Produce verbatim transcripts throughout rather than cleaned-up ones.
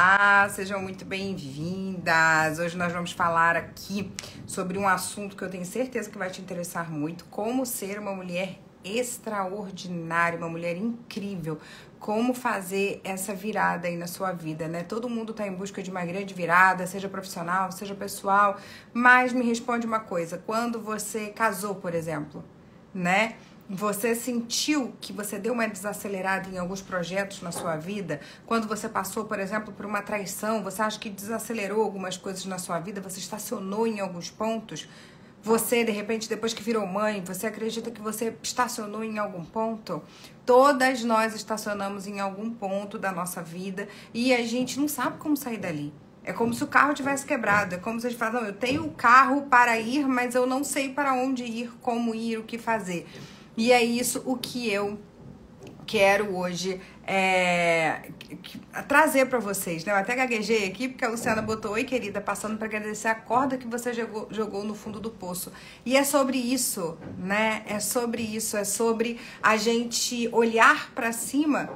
Ah, sejam muito bem-vindas! Hoje nós vamos falar aqui sobre um assunto que eu tenho certeza que vai te interessar muito. Como ser uma mulher extraordinária, uma mulher incrível. Como fazer essa virada aí na sua vida, né? Todo mundo tá em busca de uma grande virada, seja profissional, seja pessoal. Mas me responde uma coisa, quando você casou, por exemplo, né? Você sentiu que você deu uma desacelerada em alguns projetos na sua vida? Quando você passou, por exemplo, por uma traição, você acha que desacelerou algumas coisas na sua vida? Você estacionou em alguns pontos? Você, de repente, depois que virou mãe, você acredita que você estacionou em algum ponto? Todas nós estacionamos em algum ponto da nossa vida e a gente não sabe como sair dali. É como se o carro tivesse quebrado, é como se a gente falasse, não, eu tenho o carro para ir, mas eu não sei para onde ir, como ir, o que fazer. E é isso o que eu quero hoje é, trazer para vocês, né? Eu até gaguejei aqui porque a Luciana botou, oi querida, passando para agradecer a corda que você jogou, jogou no fundo do poço. E é sobre isso, né? É sobre isso, é sobre a gente olhar para cima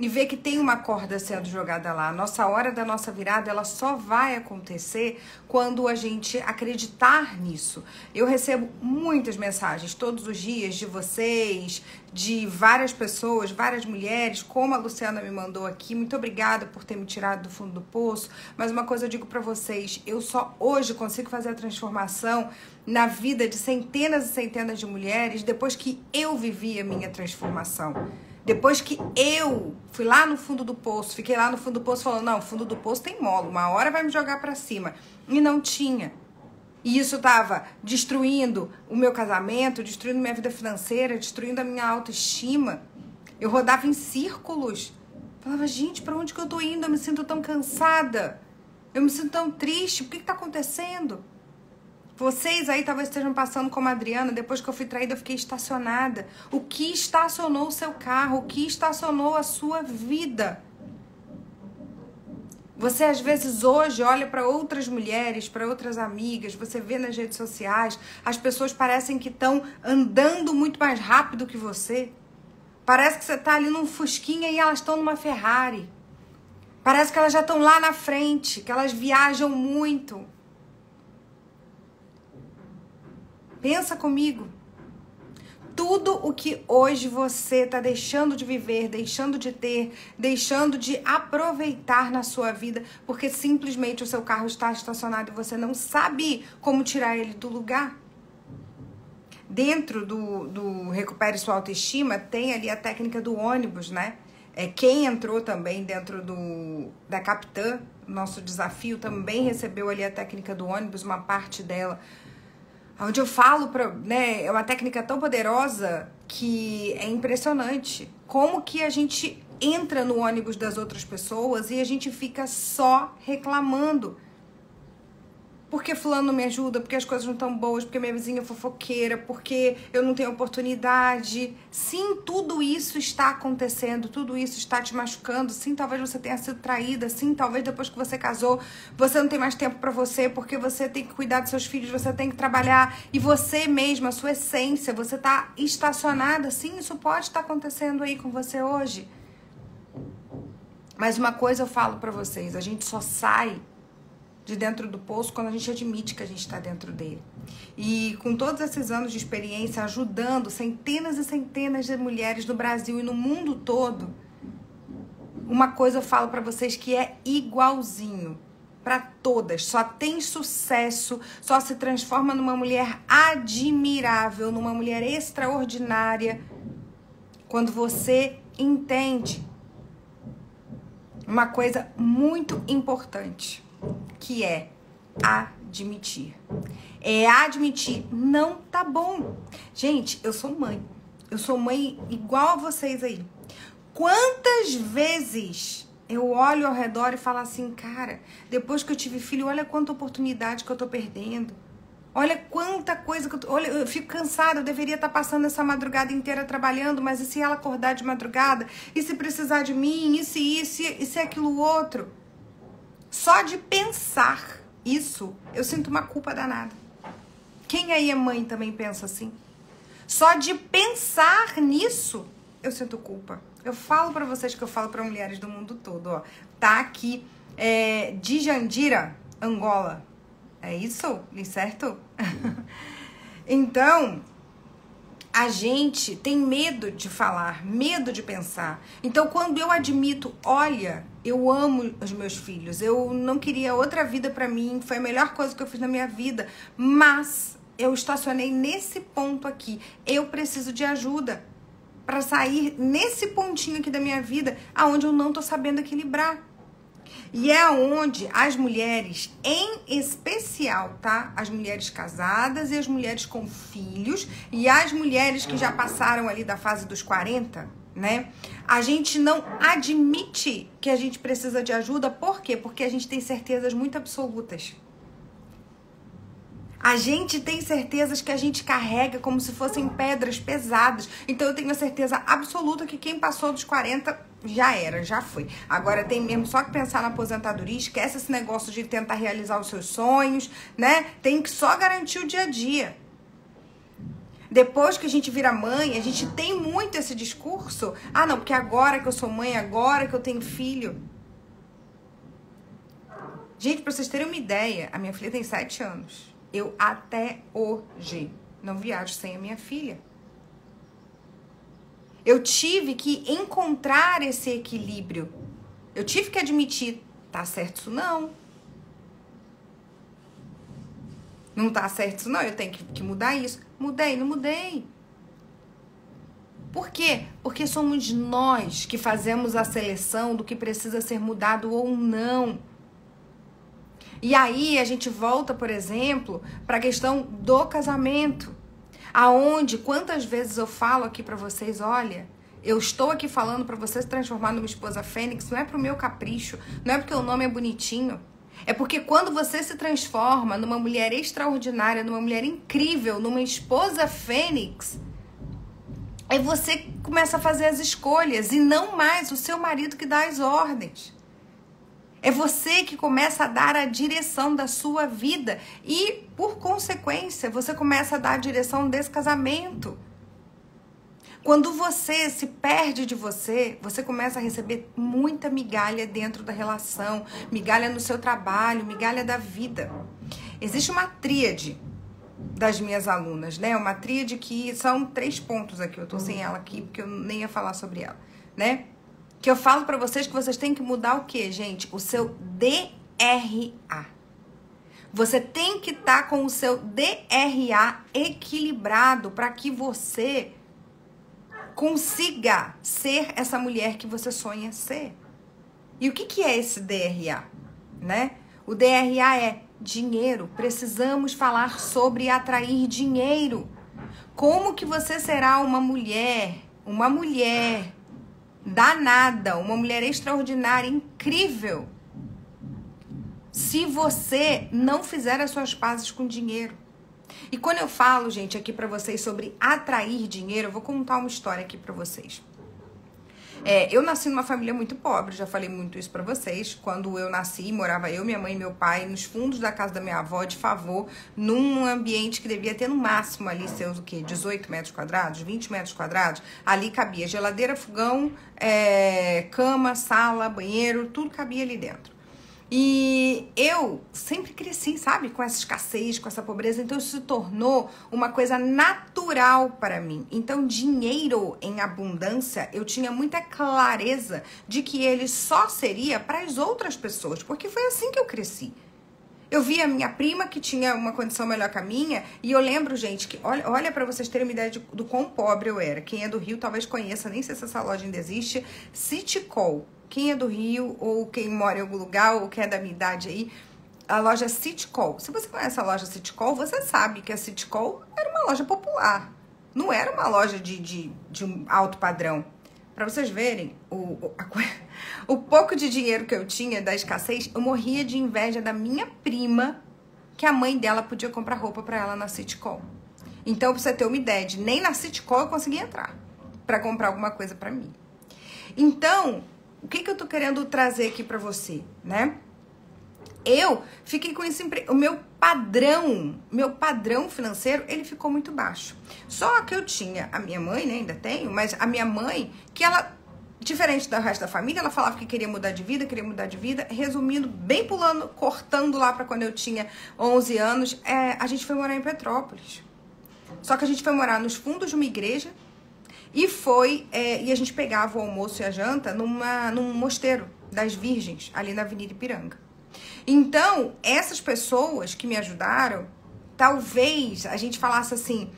e ver que tem uma corda sendo jogada lá. A nossa hora da nossa virada, ela só vai acontecer quando a gente acreditar nisso. Eu recebo muitas mensagens todos os dias de vocês, de várias pessoas, várias mulheres, como a Luciana me mandou aqui. Muito obrigada por ter me tirado do fundo do poço. Mas uma coisa eu digo pra vocês, eu só hoje consigo fazer a transformação na vida de centenas e centenas de mulheres depois que eu vivi a minha transformação. Depois que eu fui lá no fundo do poço, fiquei lá no fundo do poço falando, não, fundo do poço tem mola, uma hora vai me jogar pra cima. E não tinha. E isso tava destruindo o meu casamento, destruindo minha vida financeira, destruindo a minha autoestima. Eu rodava em círculos. Falava, gente, pra onde que eu tô indo? Eu me sinto tão cansada. Eu me sinto tão triste. Por que que tá acontecendo? Vocês aí talvez estejam passando como a Adriana, depois que eu fui traída eu fiquei estacionada. O que estacionou o seu carro? O que estacionou a sua vida? Você às vezes hoje olha para outras mulheres, para outras amigas, você vê nas redes sociais, as pessoas parecem que estão andando muito mais rápido que você. Parece que você está ali num fusquinha e elas estão numa Ferrari. Parece que elas já estão lá na frente, que elas viajam muito. Pensa comigo, tudo o que hoje você está deixando de viver, deixando de ter, deixando de aproveitar na sua vida, porque simplesmente o seu carro está estacionado e você não sabe como tirar ele do lugar. Dentro do, do Recupere Sua Autoestima, tem ali a técnica do ônibus, né? É, quem entrou também dentro do, da Capitã, nosso desafio, também recebeu ali a técnica do ônibus, uma parte dela. Onde eu falo, pra, né, é uma técnica tão poderosa que é impressionante. Como que a gente entra no ônibus das outras pessoas e a gente fica só reclamando. Porque fulano não me ajuda, porque as coisas não estão boas, porque minha vizinha é fofoqueira, porque eu não tenho oportunidade. Sim, tudo isso está acontecendo, tudo isso está te machucando. Sim, talvez você tenha sido traída. Sim, talvez depois que você casou, você não tem mais tempo para você, porque você tem que cuidar dos seus filhos, você tem que trabalhar. E você mesma, a sua essência, você está estacionada. Sim, isso pode estar acontecendo aí com você hoje. Mas uma coisa eu falo para vocês, a gente só sai de dentro do poço quando a gente admite que a gente está dentro dele. E com todos esses anos de experiência ajudando centenas e centenas de mulheres no Brasil e no mundo todo, uma coisa eu falo para vocês que é igualzinho para todas, só tem sucesso, só se transforma numa mulher admirável, numa mulher extraordinária, quando você entende uma coisa muito importante, que é admitir. É admitir, não tá bom. Gente, eu sou mãe. Eu sou mãe igual a vocês aí. Quantas vezes eu olho ao redor e falo assim, cara, depois que eu tive filho, olha quanta oportunidade que eu tô perdendo. Olha quanta coisa que eu tô... Olha, eu fico cansada, eu deveria estar passando essa madrugada inteira trabalhando, mas e se ela acordar de madrugada? E se precisar de mim? E se isso? E se aquilo outro? Só de pensar isso, eu sinto uma culpa danada. Quem aí é mãe também pensa assim? Só de pensar nisso, eu sinto culpa. Eu falo pra vocês que eu falo pra mulheres do mundo todo, ó. Tá aqui é, de Jandira, Angola. É isso? Certo? Então, a gente tem medo de falar, medo de pensar. Então, quando eu admito, olha, eu amo os meus filhos, eu não queria outra vida pra mim, foi a melhor coisa que eu fiz na minha vida, mas eu estacionei nesse ponto aqui, eu preciso de ajuda pra sair nesse pontinho aqui da minha vida, aonde eu não tô sabendo equilibrar. E é onde as mulheres, em especial, tá? As mulheres casadas e as mulheres com filhos e as mulheres que já passaram ali da fase dos quarenta, né? A gente não admite que a gente precisa de ajuda. Por quê? Porque a gente tem certezas muito absolutas. A gente tem certezas que a gente carrega como se fossem pedras pesadas. Então eu tenho a certeza absoluta que quem passou dos quarenta... já era, já foi. Agora tem mesmo só que pensar na aposentadoria, esquece esse negócio de tentar realizar os seus sonhos, né? Tem que só garantir o dia a dia. Depois que a gente vira mãe, a gente tem muito esse discurso. Ah, não, porque agora que eu sou mãe, agora que eu tenho filho. Gente, pra vocês terem uma ideia, a minha filha tem sete anos. Eu até hoje não viajo sem a minha filha. Eu tive que encontrar esse equilíbrio. Eu tive que admitir, tá certo isso não. Não tá certo isso não, eu tenho que, que mudar isso. Mudei, não mudei. Por quê? Porque somos nós que fazemos a seleção do que precisa ser mudado ou não. E aí a gente volta, por exemplo, para a questão do casamento. Aonde, quantas vezes eu falo aqui pra vocês, olha, eu estou aqui falando pra você se transformar numa esposa fênix, não é pro meu capricho, não é porque o nome é bonitinho, é porque quando você se transforma numa mulher extraordinária, numa mulher incrível, numa esposa fênix, aí você começa a fazer as escolhas e não mais o seu marido que dá as ordens. É você que começa a dar a direção da sua vida e, por consequência, você começa a dar a direção desse casamento. Quando você se perde de você, você começa a receber muita migalha dentro da relação, migalha no seu trabalho, migalha da vida. Existe uma tríade das minhas alunas, né? Uma tríade que são três pontos aqui, eu tô sem ela aqui porque eu nem ia falar sobre ela, né? Que eu falo pra vocês que vocês têm que mudar o quê, gente? O seu D R A. Você tem que estar com o seu D R A equilibrado para que você consiga ser essa mulher que você sonha ser. E o que que é esse D R A, né? O D R A é dinheiro. Precisamos falar sobre atrair dinheiro. Como que você será uma mulher, uma mulher... danada, uma mulher extraordinária, incrível, se você não fizer as suas pazes com dinheiro. E quando eu falo, gente, aqui pra vocês sobre atrair dinheiro, eu vou contar uma história aqui pra vocês. É, eu nasci numa família muito pobre, já falei muito isso pra vocês. Quando eu nasci, morava eu, minha mãe e meu pai nos fundos da casa da minha avó, de favor, num ambiente que devia ter no máximo ali seus o quê? dezoito metros quadrados, vinte metros quadrados. Ali cabia geladeira, fogão, é, cama, sala, banheiro, tudo cabia ali dentro. E eu sempre cresci, sabe, com essa escassez, com essa pobreza, então isso se tornou uma coisa natural para mim. Então dinheiro em abundância, eu tinha muita clareza de que ele só seria para as outras pessoas, porque foi assim que eu cresci. Eu vi a minha prima que tinha uma condição melhor que a minha, e eu lembro, gente, que olha, olha para vocês terem uma ideia de, do quão pobre eu era. Quem é do Rio talvez conheça, nem sei se essa loja ainda existe, City Call. Quem é do Rio, ou quem mora em algum lugar, ou quem é da minha idade aí, a loja City Call. Se você conhece a loja City Call, você sabe que a City Call era uma loja popular. Não era uma loja de, de, de um alto padrão. Pra vocês verem, o, a, o pouco de dinheiro que eu tinha da escassez, eu morria de inveja da minha prima, que a mãe dela podia comprar roupa pra ela na City Call. Então, pra você ter uma ideia, de, nem na City Call eu conseguia entrar pra comprar alguma coisa pra mim. Então... o que que eu tô querendo trazer aqui pra você, né? Eu fiquei com esse empre... o meu padrão, meu padrão financeiro, ele ficou muito baixo. Só que eu tinha a minha mãe, né, ainda tenho, mas a minha mãe, que ela Diferente do resto da família, ela falava que queria mudar de vida, queria mudar de vida. Resumindo, bem pulando, cortando lá para quando eu tinha onze anos, é, a gente foi morar em Petrópolis. Só que a gente foi morar nos fundos de uma igreja e foi... É, e a gente pegava o almoço e a janta numa, num mosteiro das Virgens, ali na Avenida Ipiranga. Então, essas pessoas que me ajudaram, talvez a gente falasse assim...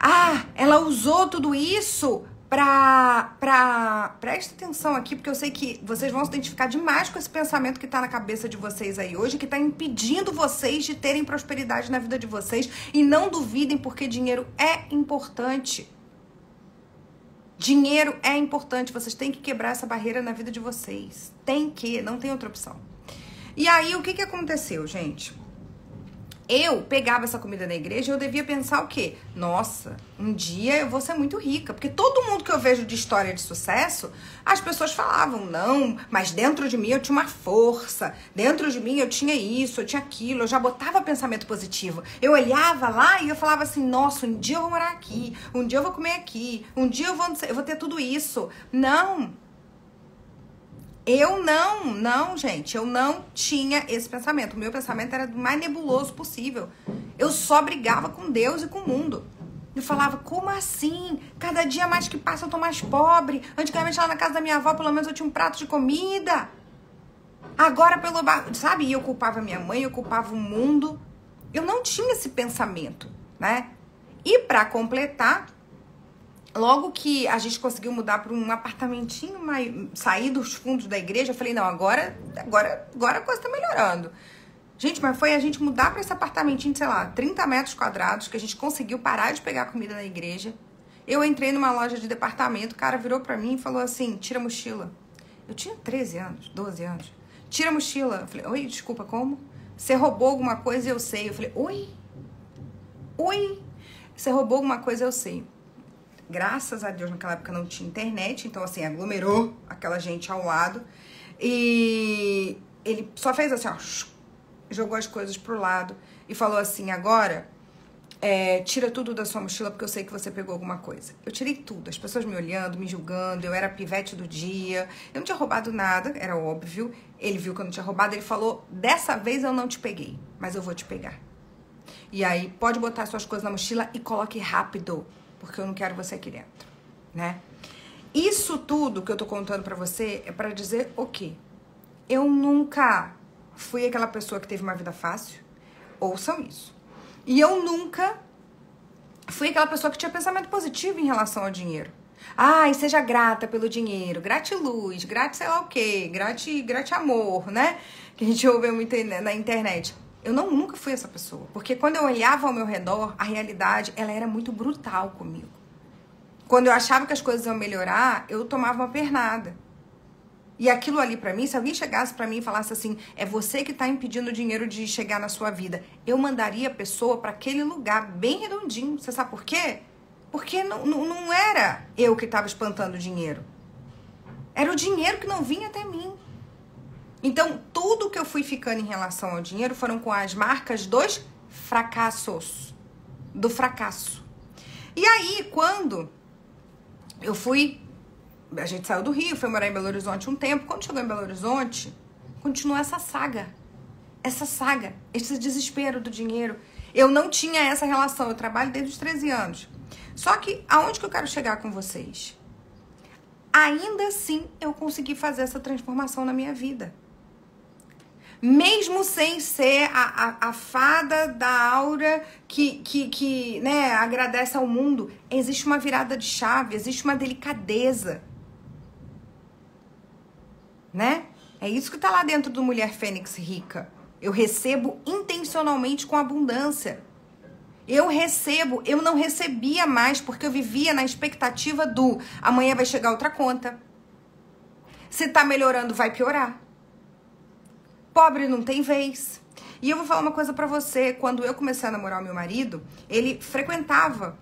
Ah, ela usou tudo isso... Pra, pra, presta atenção aqui, porque eu sei que vocês vão se identificar demais com esse pensamento que tá na cabeça de vocês aí hoje, que tá impedindo vocês de terem prosperidade na vida de vocês. E não duvidem, porque dinheiro é importante. Dinheiro é importante. Vocês têm que quebrar essa barreira na vida de vocês. Tem que, não tem outra opção. E aí, o que que aconteceu, gente? Eu pegava essa comida na igreja e eu devia pensar o quê? Nossa, um dia eu vou ser muito rica. Porque todo mundo que eu vejo de história de sucesso, as pessoas falavam, não, mas dentro de mim eu tinha uma força. Dentro de mim eu tinha isso, eu tinha aquilo. Eu já botava pensamento positivo. Eu olhava lá e eu falava assim, nossa, um dia eu vou morar aqui. Um dia eu vou comer aqui. Um dia eu vou, eu vou ter tudo isso. Não. Eu não, não, gente, eu não tinha esse pensamento. O meu pensamento era do mais nebuloso possível. Eu só brigava com Deus e com o mundo. Eu falava, como assim? Cada dia mais que passa eu tô mais pobre. Antigamente lá na casa da minha avó, pelo menos eu tinha um prato de comida. Agora pelo bar... Sabe, e eu culpava minha mãe, eu culpava o mundo. Eu não tinha esse pensamento, né? E pra completar... Logo que a gente conseguiu mudar para um apartamentinho, sair dos fundos da igreja, eu falei, não, agora, agora, agora a coisa tá melhorando. Gente, mas foi a gente mudar para esse apartamentinho, sei lá, trinta metros quadrados, que a gente conseguiu parar de pegar comida na igreja. Eu entrei numa loja de departamento, o cara virou para mim e falou assim, tira a mochila. Eu tinha treze anos, doze anos. Tira a mochila. Eu falei, oi, desculpa, como? Você roubou alguma coisa, eu sei. Eu falei, oi? Oi? Você roubou alguma coisa, eu sei. Graças a Deus, naquela época não tinha internet, então assim, aglomerou aquela gente ao lado. E ele só fez assim, ó, jogou as coisas pro lado e falou assim, agora, é, tira tudo da sua mochila porque eu sei que você pegou alguma coisa. Eu tirei tudo, as pessoas me olhando, me julgando, eu era pivete do dia, eu não tinha roubado nada, era óbvio. Ele viu que eu não tinha roubado, ele falou, dessa vez eu não te peguei, mas eu vou te pegar. E aí, pode botar suas coisas na mochila e coloque rápido. Porque eu não quero você aqui dentro, né? Isso tudo que eu tô contando pra você é pra dizer o quê? Eu nunca fui aquela pessoa que teve uma vida fácil, ouçam isso. E eu nunca fui aquela pessoa que tinha pensamento positivo em relação ao dinheiro. Ai, seja grata pelo dinheiro, gratiluz, grate sei lá o quê, grate, grate amor, né? Que a gente ouve muito na internet. Eu não, nunca fui essa pessoa, porque quando eu olhava ao meu redor, a realidade, ela era muito brutal comigo. Quando eu achava que as coisas iam melhorar, eu tomava uma pernada. E aquilo ali pra mim, se alguém chegasse pra mim e falasse assim, é você que tá impedindo o dinheiro de chegar na sua vida, eu mandaria a pessoa pra aquele lugar bem redondinho. Você sabe por quê? Porque não, não, não era eu que tava espantando o dinheiro. Era o dinheiro que não vinha até mim. Então, tudo que eu fui ficando em relação ao dinheiro foram com as marcas dos fracassos. Do fracasso. E aí, quando eu fui... A gente saiu do Rio, foi morar em Belo Horizonte um tempo. Quando chegou em Belo Horizonte, continuou essa saga. Essa saga. Esse desespero do dinheiro. Eu não tinha essa relação. Eu trabalho desde os treze anos. Só que, aonde que eu quero chegar com vocês? Ainda assim, eu consegui fazer essa transformação na minha vida. Mesmo sem ser a, a, a fada da aura que, que, que né, agradece ao mundo, existe uma virada de chave, existe uma delicadeza. Né? É isso que está lá dentro do Mulher Fênix Rica. Eu recebo intencionalmente com abundância. Eu recebo, eu não recebia mais porque eu vivia na expectativa do amanhã vai chegar outra conta. Se tá melhorando, vai piorar. Pobre não tem vez. E eu vou falar uma coisa pra você. Quando eu comecei a namorar o meu marido, ele frequentava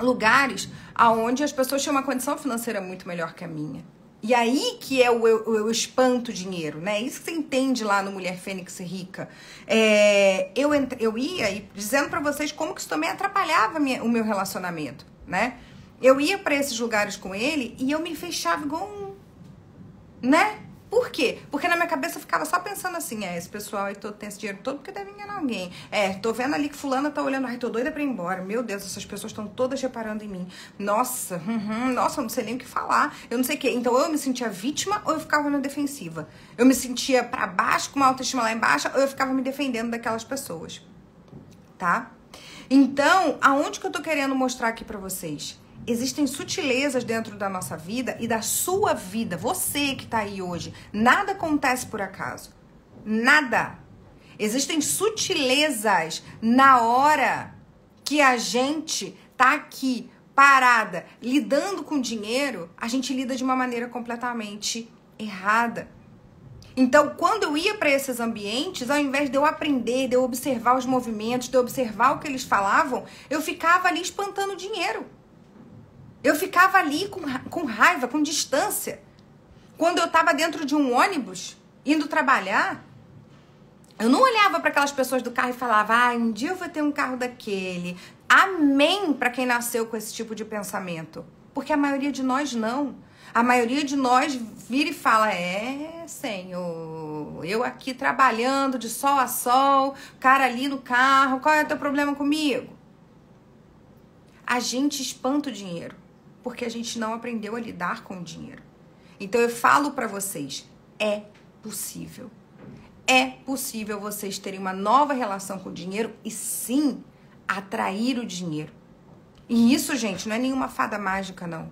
lugares onde as pessoas tinham uma condição financeira muito melhor que a minha. E aí que é o eu, eu espanto dinheiro, né? Isso que você entende lá no Mulher Fênix Rica. É, eu, eu ia dizendo pra vocês como que isso também atrapalhava minha, o meu relacionamento, né? eu ia para esses lugares com ele e eu me fechava igual um... Né? Por quê? Porque na minha cabeça eu ficava só pensando assim, é, esse pessoal aí todo tem esse dinheiro todo porque deve enganar alguém. É, tô vendo ali que fulana tá olhando, ai, tô doida pra ir embora. Meu Deus, essas pessoas estão todas reparando em mim. Nossa, uhum, nossa, eu não sei nem o que falar. Eu não sei o que. Então, ou eu me sentia vítima ou eu ficava na defensiva. Eu me sentia pra baixo, com uma autoestima lá embaixo, ou eu ficava me defendendo daquelas pessoas. Tá? Então, aonde que eu tô querendo mostrar aqui pra vocês? Existem sutilezas dentro da nossa vida e da sua vida. Você que tá aí hoje. Nada acontece por acaso. Nada. Existem sutilezas na hora que a gente tá aqui, parada, lidando com dinheiro, a gente lida de uma maneira completamente errada. Então, quando eu ia para esses ambientes, ao invés de eu aprender, de eu observar os movimentos, de eu observar o que eles falavam, eu ficava ali espantando o dinheiro. Eu ficava ali com, com raiva, com distância. Quando eu estava dentro de um ônibus, indo trabalhar, eu não olhava para aquelas pessoas do carro e falava, ah, um dia eu vou ter um carro daquele. Amém para quem nasceu com esse tipo de pensamento. Porque a maioria de nós não. A maioria de nós vira e fala, é, Senhor, eu aqui trabalhando de sol a sol, cara ali no carro, qual é o teu problema comigo? A gente espanta o dinheiro. Porque a gente não aprendeu a lidar com o dinheiro. Então eu falo pra vocês, é possível. É possível vocês terem uma nova relação com o dinheiro e sim, atrair o dinheiro. E isso, gente, não é nenhuma fada mágica, não.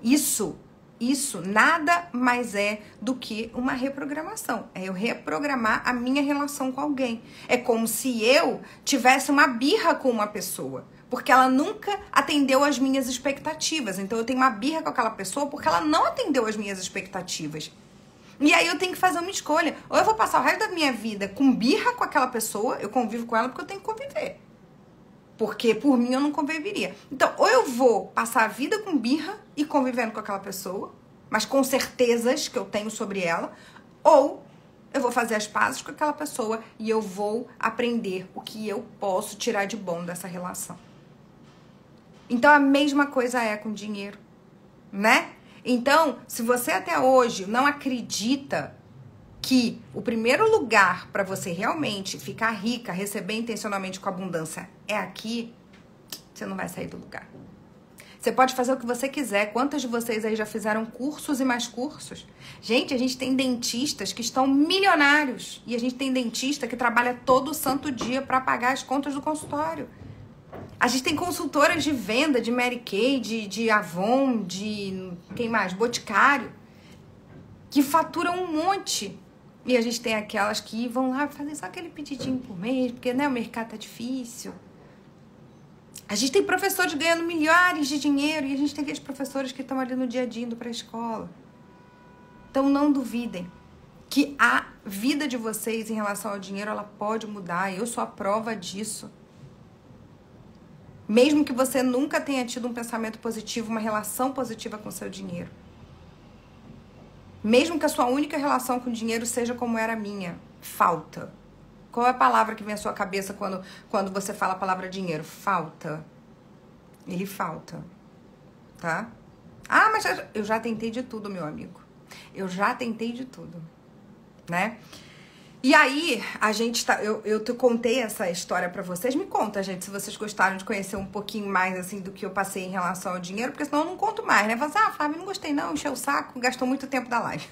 Isso, isso nada mais é do que uma reprogramação. É eu reprogramar a minha relação com alguém. É como se eu tivesse uma birra com uma pessoa. Porque ela nunca atendeu às minhas expectativas. Então, eu tenho uma birra com aquela pessoa porque ela não atendeu às minhas expectativas. E aí, eu tenho que fazer uma escolha. Ou eu vou passar o resto da minha vida com birra com aquela pessoa, eu convivo com ela porque eu tenho que conviver. Porque, por mim, eu não conviveria. Então, ou eu vou passar a vida com birra e convivendo com aquela pessoa, mas com certezas que eu tenho sobre ela, ou... eu vou fazer as pazes com aquela pessoa e eu vou aprender o que eu posso tirar de bom dessa relação. Então, a mesma coisa é com dinheiro, né? Então, se você até hoje não acredita que o primeiro lugar para você realmente ficar rica, receber intencionalmente com abundância é aqui, você não vai sair do lugar. Você pode fazer o que você quiser. Quantas de vocês aí já fizeram cursos e mais cursos? Gente, a gente tem dentistas que estão milionários. E a gente tem dentista que trabalha todo santo dia para pagar as contas do consultório. A gente tem consultoras de venda, de Mary Kay, de, de Avon, de... quem mais? Boticário. Que faturam um monte. E a gente tem aquelas que vão lá fazer só aquele pedidinho por mês, porque né, o mercado tá difícil. A gente tem professores ganhando milhares de dinheiro e a gente tem aqueles professores que estão ali no dia a dia indo para a escola. Então não duvidem que a vida de vocês em relação ao dinheiro, ela pode mudar. Eu sou a prova disso. Mesmo que você nunca tenha tido um pensamento positivo, uma relação positiva com o seu dinheiro. Mesmo que a sua única relação com o dinheiro seja como era a minha, falta. Qual é a palavra que vem à sua cabeça quando, quando você fala a palavra dinheiro? Falta. Ele falta. Tá? Ah, mas eu já tentei de tudo, meu amigo. Eu já tentei de tudo. Né? E aí, a gente tá... Eu, eu te contei essa história pra vocês. Me conta, gente, se vocês gostaram de conhecer um pouquinho mais, assim, do que eu passei em relação ao dinheiro. Porque senão eu não conto mais, né? Fala assim, ah, Flávia, não gostei não, encheu o saco, gastou muito tempo da live.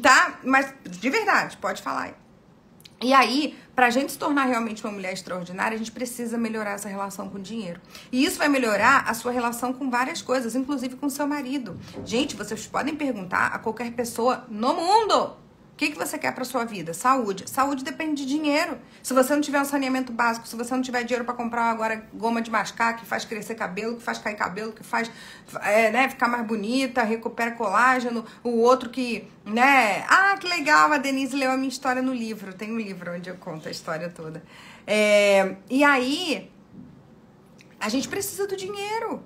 Tá? Mas, de verdade, pode falar aí. E aí, pra gente se tornar realmente uma mulher extraordinária, a gente precisa melhorar essa relação com o dinheiro. E isso vai melhorar a sua relação com várias coisas, inclusive com o seu marido. Gente, vocês podem perguntar a qualquer pessoa no mundo. O que, que você quer pra sua vida? Saúde. Saúde depende de dinheiro. Se você não tiver um saneamento básico, se você não tiver dinheiro pra comprar agora goma de mascar, que faz crescer cabelo, que faz cair cabelo, que faz é, né, ficar mais bonita, recupera colágeno, o outro que... né? Ah, que legal, a Denise leu a minha história no livro. Tem um livro onde eu conto a história toda. É, e aí, a gente precisa do dinheiro,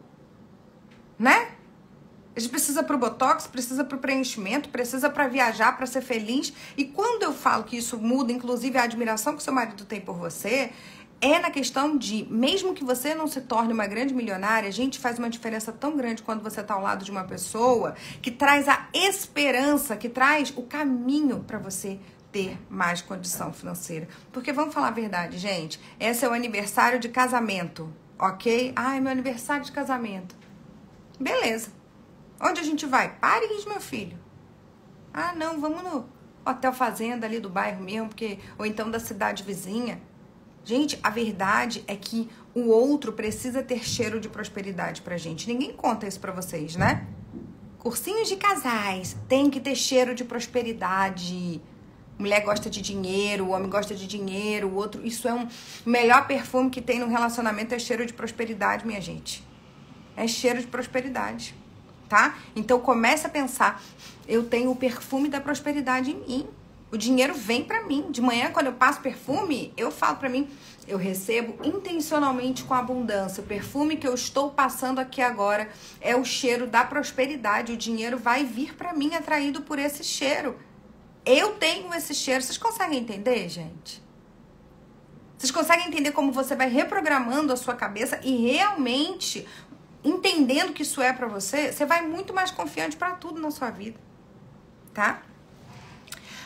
né? A gente precisa pro botox, precisa pro preenchimento, precisa pra viajar, pra ser feliz. E quando eu falo que isso muda, inclusive a admiração que seu marido tem por você, é na questão de, mesmo que você não se torne uma grande milionária, a gente faz uma diferença tão grande quando você está ao lado de uma pessoa que traz a esperança, que traz o caminho para você ter mais condição financeira. Porque vamos falar a verdade, gente, esse é o aniversário de casamento, ok? Ai, meu aniversário de casamento. Beleza. Onde a gente vai? Paris, meu filho. Ah, não, vamos no hotel fazenda ali do bairro mesmo, porque ou então da cidade vizinha. Gente, a verdade é que o outro precisa ter cheiro de prosperidade pra gente. Ninguém conta isso pra vocês, né? Cursinhos de casais. Tem que ter cheiro de prosperidade. Mulher gosta de dinheiro, o homem gosta de dinheiro, o outro... Isso é um melhor perfume que tem no relacionamento, é cheiro de prosperidade, minha gente. É cheiro de prosperidade, tá? Então, começa a pensar, eu tenho o perfume da prosperidade em mim. O dinheiro vem pra mim. De manhã, quando eu passo perfume, eu falo pra mim, eu recebo intencionalmente com abundância. O perfume que eu estou passando aqui agora é o cheiro da prosperidade. O dinheiro vai vir pra mim atraído por esse cheiro. Eu tenho esse cheiro. Vocês conseguem entender, gente? Vocês conseguem entender como você vai reprogramando a sua cabeça e realmente entendendo que isso é pra você? Você vai muito mais confiante pra tudo na sua vida, tá?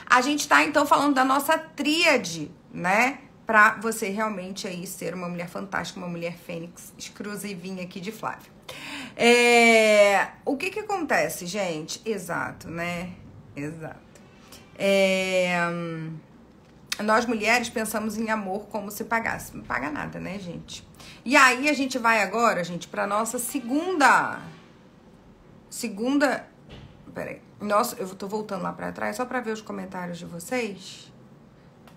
A gente tá, então, falando da nossa tríade, né? Pra você realmente aí ser uma mulher fantástica, uma mulher fênix, exclusivinha aqui de Flávia. É... O que que acontece, gente? Exato, né? Exato. É, nós mulheres pensamos em amor como se pagasse. Não paga nada, né, gente? E aí a gente vai agora, gente, pra nossa segunda... Segunda... Peraí. Nossa, eu tô voltando lá pra trás só pra ver os comentários de vocês.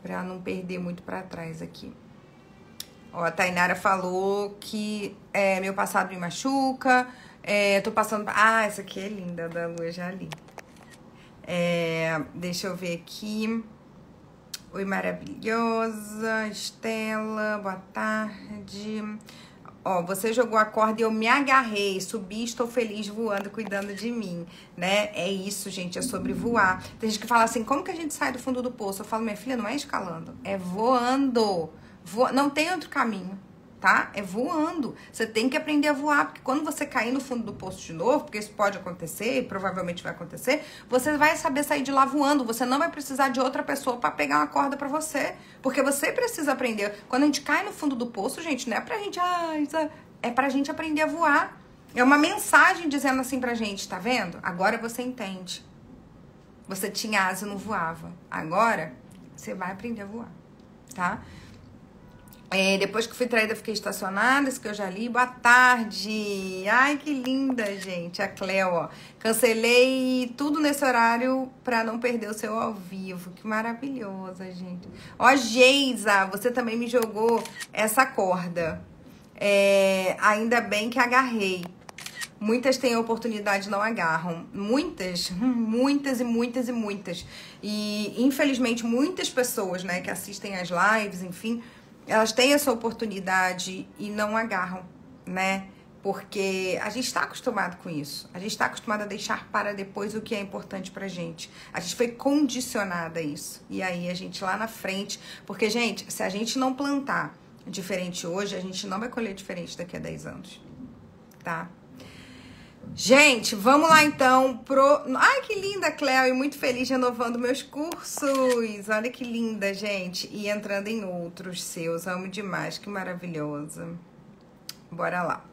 Pra não perder muito pra trás aqui. Ó, a Tainara falou que é, meu passado me machuca. É, tô passando... Ah, essa aqui é linda, da Lua, já li. É, deixa eu ver aqui. Oi, maravilhosa Estela, boa tarde. Ó, você jogou a corda e eu me agarrei, subi, estou feliz voando, cuidando de mim, né? É isso, gente, é sobre voar. Tem gente que fala assim, como que a gente sai do fundo do poço? Eu falo, minha filha, não é escalando, é voando. Voa... Não tem outro caminho, tá? É voando. Você tem que aprender a voar, porque quando você cair no fundo do poço de novo, porque isso pode acontecer e provavelmente vai acontecer, você vai saber sair de lá voando. Você não vai precisar de outra pessoa para pegar uma corda para você, porque você precisa aprender. Quando a gente cai no fundo do poço, gente, não é pra gente... Ah, isso é... é pra gente aprender a voar. É uma mensagem dizendo assim pra gente, tá vendo? Agora você entende. Você tinha asa e não voava. Agora, você vai aprender a voar, tá? É, depois que fui traída, fiquei estacionada, isso que eu já li. Boa tarde! Ai, que linda, gente! A Cleo, ó. Cancelei tudo nesse horário pra não perder o seu ao vivo. Que maravilhosa, gente. Ó, Geisa, você também me jogou essa corda. É, ainda bem que agarrei. Muitas têm a oportunidade e não agarram. Muitas, muitas e muitas e muitas. E, infelizmente, muitas pessoas, né, que assistem às lives, enfim... Elas têm essa oportunidade e não agarram, né? Porque a gente está acostumado com isso. A gente está acostumado a deixar para depois o que é importante pra gente. A gente foi condicionada a isso. E aí a gente lá na frente... Porque, gente, se a gente não plantar diferente hoje, a gente não vai colher diferente daqui a dez anos, tá? Gente, vamos lá então pro... Ai, que linda, Cléo, e muito feliz renovando meus cursos. Olha que linda, gente. E entrando em outros seus. Amo demais, que maravilhosa. Bora lá.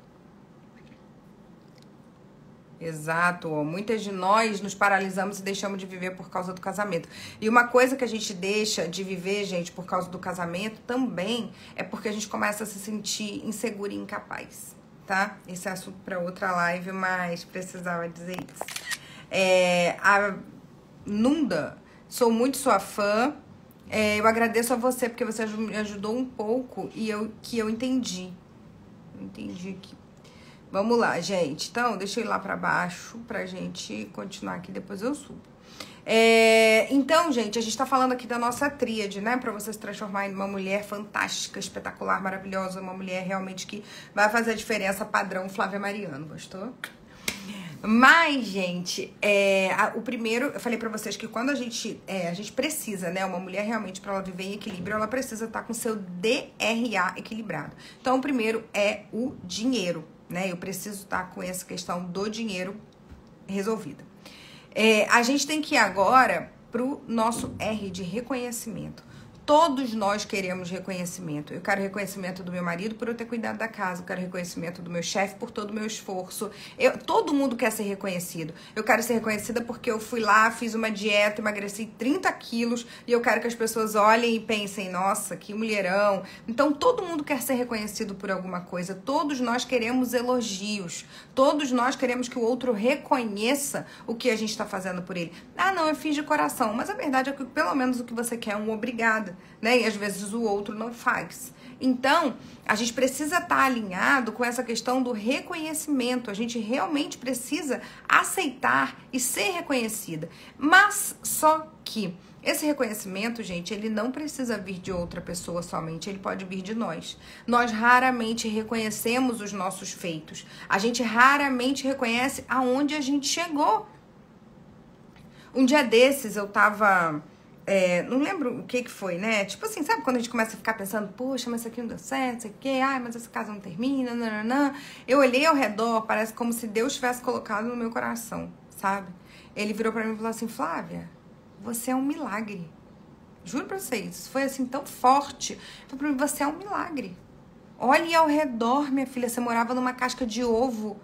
Exato. Muitas de nós nos paralisamos e deixamos de viver por causa do casamento. E uma coisa que a gente deixa de viver, gente, por causa do casamento também, é porque a gente começa a se sentir insegura e incapaz. Tá? Esse é assunto para outra live, mas precisava dizer isso. É, a Nunda, sou muito sua fã. É, eu agradeço a você, porque você me ajudou um pouco e eu, que eu entendi. Eu entendi aqui. Vamos lá, gente. Então, deixa eu ir lá para baixo pra gente continuar aqui, depois eu subo. É, então, gente, a gente tá falando aqui da nossa tríade, né? Pra você se transformar em uma mulher fantástica, espetacular, maravilhosa. Uma mulher realmente que vai fazer a diferença padrão Flávia Mariano, gostou? Mas, gente, é, a, o primeiro, eu falei pra vocês que quando a gente, é, a gente precisa, né? Uma mulher realmente, pra ela viver em equilíbrio, ela precisa estar com o seu D R A equilibrado. Então, o primeiro é o dinheiro, né? Eu preciso estar com essa questão do dinheiro resolvida. É, a gente tem que ir agora pro nosso R de reconhecimento. Todos nós queremos reconhecimento. Eu quero reconhecimento do meu marido por eu ter cuidado da casa. Eu quero reconhecimento do meu chefe por todo o meu esforço. Eu, todo mundo quer ser reconhecido. Eu quero ser reconhecida porque eu fui lá, fiz uma dieta, emagreci trinta quilos. E eu quero que as pessoas olhem e pensem, nossa, que mulherão. Então, todo mundo quer ser reconhecido por alguma coisa. Todos nós queremos elogios. Todos nós queremos que o outro reconheça o que a gente está fazendo por ele. Ah, não, eu fiz de coração. Mas a verdade é que pelo menos o que você quer é um obrigado. Né? E às vezes o outro não faz. Então, a gente precisa estar alinhado com essa questão do reconhecimento. A gente realmente precisa aceitar e ser reconhecida. Mas só que esse reconhecimento, gente, ele não precisa vir de outra pessoa somente, ele pode vir de nós. Nós raramente reconhecemos os nossos feitos. A gente raramente reconhece aonde a gente chegou. Um dia desses eu tava... É, não lembro o que que foi, né? Tipo assim, sabe quando a gente começa a ficar pensando, poxa, mas isso aqui não deu certo, isso aqui, ai, mas essa casa não termina, nananã. Eu olhei ao redor, parece como se Deus tivesse colocado no meu coração, sabe? Ele virou pra mim e falou assim, Flávia, você é um milagre. Juro pra vocês, isso foi assim tão forte. Falei pra mim, você é um milagre. Olhe ao redor, minha filha, você morava numa casca de ovo.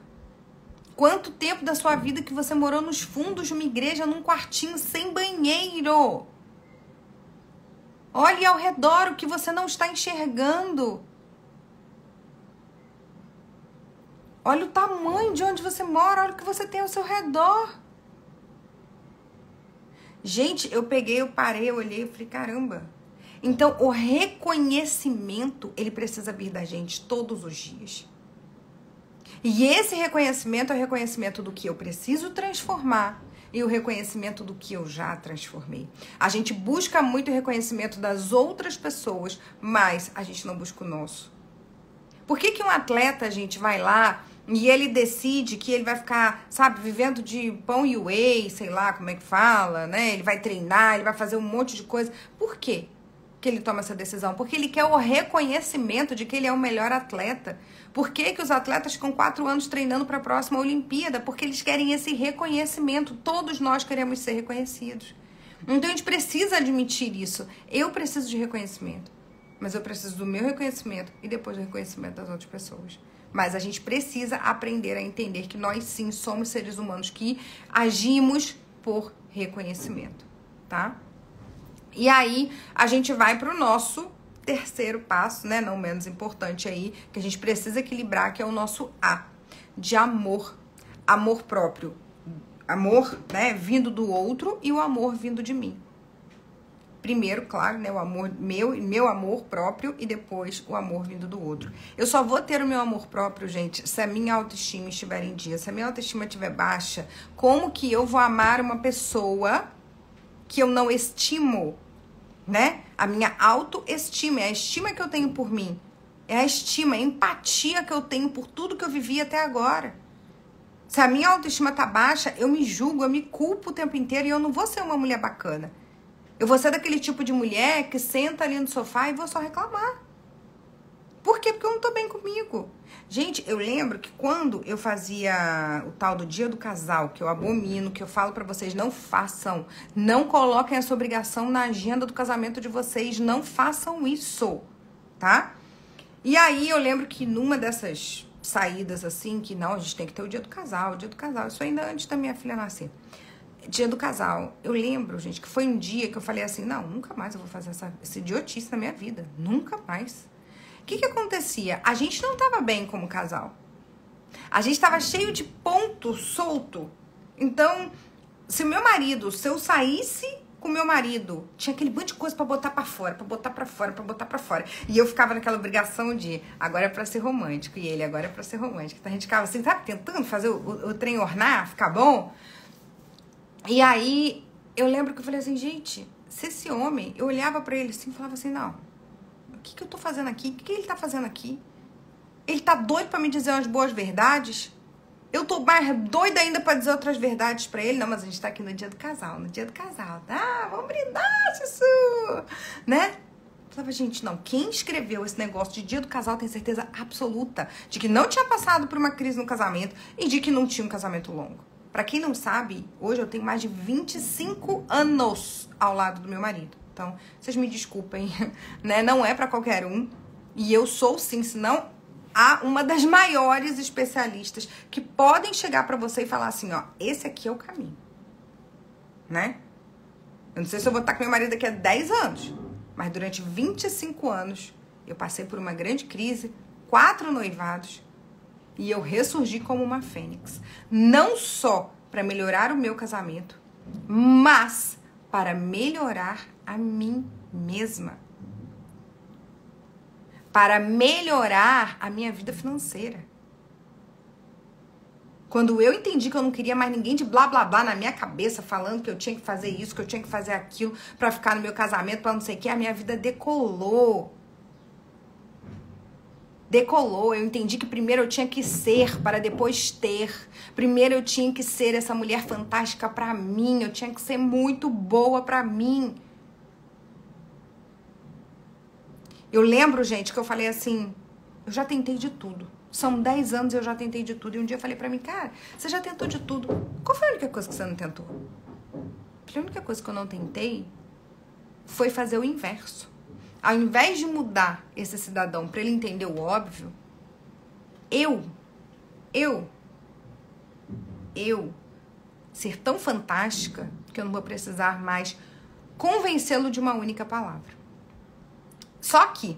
Quanto tempo da sua vida que você morou nos fundos de uma igreja, num quartinho sem banheiro? Olhe ao redor o que você não está enxergando. Olha o tamanho de onde você mora, olha o que você tem ao seu redor. Gente, eu peguei, eu parei, eu olhei e falei, caramba. Então, o reconhecimento, ele precisa vir da gente todos os dias. E esse reconhecimento é o reconhecimento do que eu preciso transformar. E o reconhecimento do que eu já transformei. A gente busca muito o reconhecimento das outras pessoas, mas a gente não busca o nosso. Por que que um atleta, gente, vai lá e ele decide que ele vai ficar, sabe, vivendo de pão e whey, sei lá como é que fala, né? Ele vai treinar, ele vai fazer um monte de coisa. Por quê que ele toma essa decisão? Porque ele quer o reconhecimento de que ele é o melhor atleta. Por que que os atletas ficam quatro anos treinando para a próxima Olimpíada? Porque eles querem esse reconhecimento. Todos nós queremos ser reconhecidos. Então, a gente precisa admitir isso. Eu preciso de reconhecimento, mas eu preciso do meu reconhecimento e depois do reconhecimento das outras pessoas. Mas a gente precisa aprender a entender que nós, sim, somos seres humanos que agimos por reconhecimento, tá? E aí, a gente vai para o nosso terceiro passo, né? Não menos importante aí, que a gente precisa equilibrar, que é o nosso A, de amor. Amor próprio. Amor, né? Vindo do outro e o amor vindo de mim. Primeiro, claro, né? O amor meu, meu amor próprio e depois o amor vindo do outro. Eu só vou ter o meu amor próprio, gente, se a minha autoestima estiver em dia. Se a minha autoestima estiver baixa, como que eu vou amar uma pessoa que eu não estimo, né? A minha autoestima, é a estima que eu tenho por mim, é a estima, a empatia que eu tenho por tudo que eu vivi até agora. Se a minha autoestima tá baixa, eu me julgo, eu me culpo o tempo inteiro e eu não vou ser uma mulher bacana. Eu vou ser daquele tipo de mulher que senta ali no sofá e vou só reclamar. Por quê? Porque eu não tô bem comigo. Gente, eu lembro que quando eu fazia o tal do dia do casal, que eu abomino, que eu falo pra vocês, não façam, não coloquem essa obrigação na agenda do casamento de vocês, não façam isso, tá? E aí eu lembro que numa dessas saídas assim, que não, a gente tem que ter o dia do casal, o dia do casal, isso ainda antes da minha filha nascer. Dia do casal, eu lembro, gente, que foi um dia que eu falei assim, não, nunca mais eu vou fazer essa, essa idiotice na minha vida, nunca mais. O que que acontecia? A gente não estava bem como casal. A gente estava cheio de ponto solto. Então, se o meu marido, se eu saísse com o meu marido, tinha aquele monte de coisa para botar para fora, para botar para fora, para botar para fora. E eu ficava naquela obrigação de agora é para ser romântico e ele agora é para ser romântico. Então a gente ficava assim, sabe, tentando fazer o, o, o trem ornar, ficar bom. E aí eu lembro que eu falei assim, gente, se esse homem, eu olhava para ele assim, falava assim, não. O que que eu tô fazendo aqui? O que que ele tá fazendo aqui? Ele tá doido pra me dizer umas boas verdades? Eu tô mais doida ainda pra dizer outras verdades pra ele. Não, mas a gente tá aqui no dia do casal, no dia do casal, tá? Vamos brindar, Sussu! Né? Eu falava, gente, não, quem escreveu esse negócio de dia do casal tem certeza absoluta de que não tinha passado por uma crise no casamento e de que não tinha um casamento longo. Pra quem não sabe, hoje eu tenho mais de vinte e cinco anos ao lado do meu marido. Então, vocês me desculpem, né? Não é pra qualquer um. E eu sou, sim, se não... há uma das maiores especialistas que podem chegar pra você e falar assim, ó, esse aqui é o caminho, né? Eu não sei se eu vou estar com meu marido daqui a dez anos, mas durante vinte e cinco anos eu passei por uma grande crise, quatro noivados, e eu ressurgi como uma fênix. Não só pra melhorar o meu casamento, mas para melhorar a mim mesma. Para melhorar a minha vida financeira. Quando eu entendi que eu não queria mais ninguém de blá, blá, blá na minha cabeça, falando que eu tinha que fazer isso, que eu tinha que fazer aquilo pra ficar no meu casamento, pra não sei o que, a minha vida decolou. Decolou. Eu entendi que primeiro eu tinha que ser para depois ter. Primeiro eu tinha que ser essa mulher fantástica pra mim. Eu tinha que ser muito boa pra mim. Eu lembro, gente, que eu falei assim, eu já tentei de tudo. São dez anos eu já tentei de tudo. E um dia eu falei pra mim, cara, você já tentou de tudo. Qual foi a única coisa que você não tentou? A única coisa que eu não tentei foi fazer o inverso. Ao invés de mudar esse cidadão pra ele entender o óbvio, eu, eu, eu ser tão fantástica que eu não vou precisar mais convencê-lo de uma única palavra. Só que,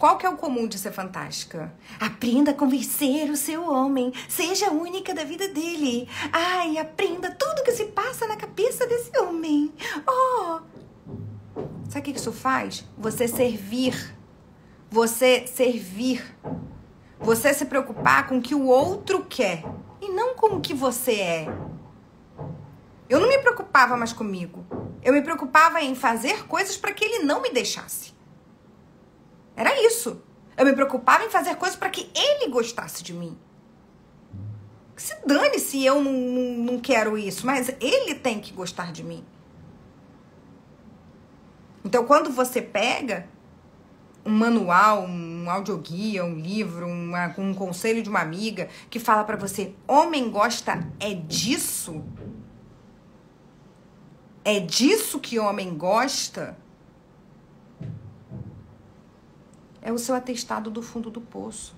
qual que é o comum de ser fantástica? Aprenda a convencer o seu homem, seja a única da vida dele. Ai, aprenda tudo que se passa na cabeça desse homem. Oh! Sabe o que isso faz? Você servir. Você servir. Você se preocupar com o que o outro quer e não com o que você é. Eu não me preocupava mais comigo. Eu me preocupava em fazer coisas para que ele não me deixasse. Era isso. Eu me preocupava em fazer coisas para que ele gostasse de mim. Se dane se eu não, não, não quero isso, mas ele tem que gostar de mim. Então, quando você pega um manual, um audioguia, um livro, uma, um conselho de uma amiga que fala para você, homem gosta é disso? É disso que homem gosta? É o seu atestado do fundo do poço.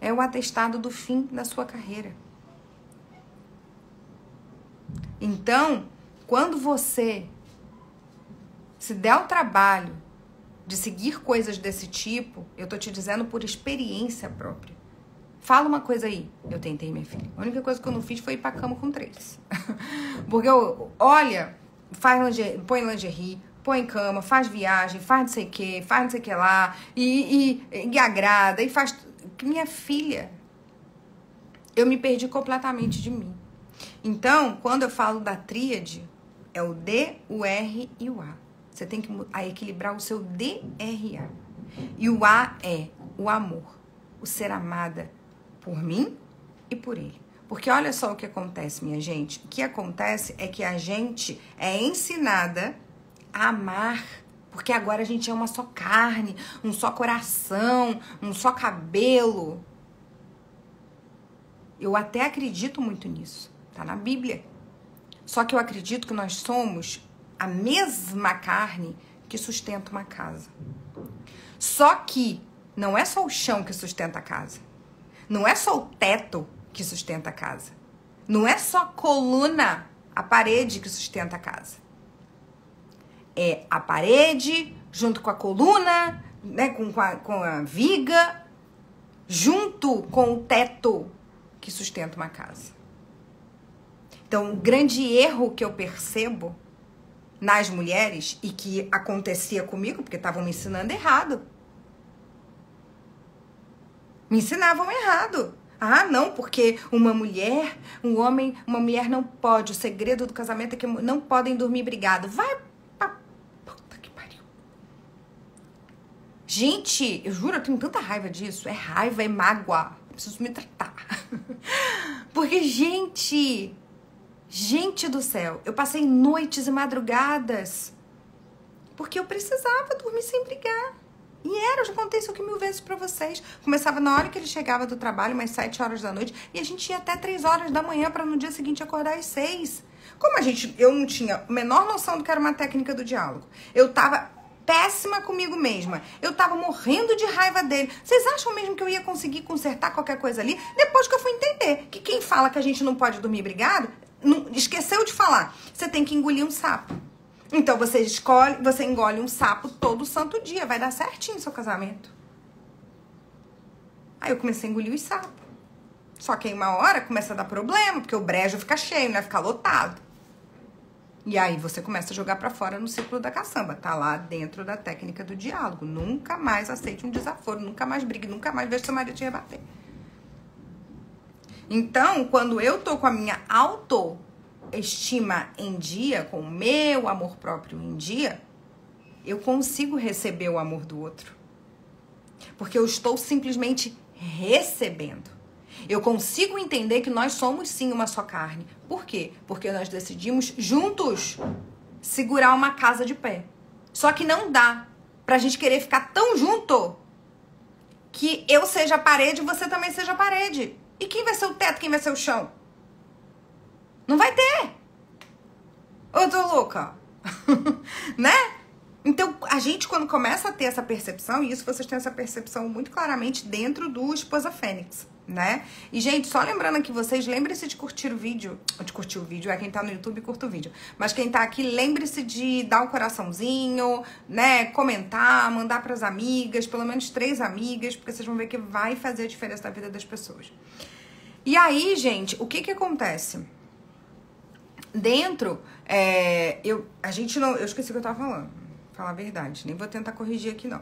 É o atestado do fim da sua carreira. Então, quando você se der o trabalho de seguir coisas desse tipo, eu tô te dizendo por experiência própria. Fala uma coisa aí. Eu tentei, minha filha. A única coisa que eu não fiz foi ir pra cama com três. Porque, eu, olha... Faz lingerie, põe lingerie, põe cama, faz viagem, faz não sei o que, faz não sei o que lá, e, e, e agrada, e faz... Minha filha, eu me perdi completamente de mim. Então, quando eu falo da tríade, é o D, o R e o A. Você tem que equilibrar o seu D, R, A. E o A é o amor, o ser amada por mim e por ele. Porque olha só o que acontece, minha gente. O que acontece é que a gente é ensinada a amar. Porque agora a gente é uma só carne, um só coração, um só cabelo. Eu até acredito muito nisso. Tá na Bíblia. Só que eu acredito que nós somos a mesma carne que sustenta uma casa. Só que não é só o chão que sustenta a casa. Não é só o teto que sustenta a casa. Não é só a coluna, a parede que sustenta a casa. É a parede junto com a coluna, né, com, com, a, com a viga, junto com o teto que sustenta uma casa. Então, o grande erro que eu percebo nas mulheres e que acontecia comigo, porque estavam me ensinando errado. Me ensinavam errado. Ah, não, porque uma mulher, um homem, uma mulher não pode. O segredo do casamento é que não podem dormir brigado. Vai pra puta que pariu. Gente, eu juro, eu tenho tanta raiva disso. É raiva, é mágoa. Eu preciso me tratar. Porque, gente... Gente do céu, eu passei noites e madrugadas porque eu precisava dormir sem brigar. E era, eu já contei isso aqui mil vezes pra vocês. Começava na hora que ele chegava do trabalho, umas sete horas da noite, e a gente ia até três horas da manhã pra no dia seguinte acordar às seis. Como a gente, eu não tinha a menor noção do que era uma técnica do diálogo. Eu tava... péssima comigo mesma. Eu tava morrendo de raiva dele. Vocês acham mesmo que eu ia conseguir consertar qualquer coisa ali? Depois que eu fui entender que quem fala que a gente não pode dormir brigado, não, esqueceu de falar. Você tem que engolir um sapo. Então você escolhe, você engole um sapo todo santo dia. Vai dar certinho o seu casamento. Aí eu comecei a engolir os sapos. Só que aí uma hora começa a dar problema, porque o brejo fica cheio, né? Fica lotado. E aí você começa a jogar pra fora no círculo da caçamba. Tá lá dentro da técnica do diálogo. Nunca mais aceite um desaforo, nunca mais brigue, nunca mais veja seu marido te rebater. Então, quando eu tô com a minha autoestima em dia, com o meu amor próprio em dia, eu consigo receber o amor do outro. Porque eu estou simplesmente recebendo. Eu consigo entender que nós somos sim uma só carne. Por quê? Porque nós decidimos juntos segurar uma casa de pé. Só que não dá pra gente querer ficar tão junto que eu seja a parede e você também seja a parede. E quem vai ser o teto, quem vai ser o chão? Não vai ter. Ô, tô louca. Né? Então, a gente, quando começa a ter essa percepção, e isso vocês têm essa percepção muito claramente dentro do Esposa Fênix, né? E, gente, só lembrando aqui vocês, lembre-se de curtir o vídeo. De curtir o vídeo, é quem tá no YouTube, curta o vídeo. Mas quem tá aqui, lembre-se de dar um coraçãozinho, né? Comentar, mandar pras amigas, pelo menos três amigas, porque vocês vão ver que vai fazer a diferença na vida das pessoas. E aí, gente, o que que acontece? Dentro, é, eu, a gente não... Eu esqueci o que eu tava falando. Falar a verdade, nem vou tentar corrigir aqui não,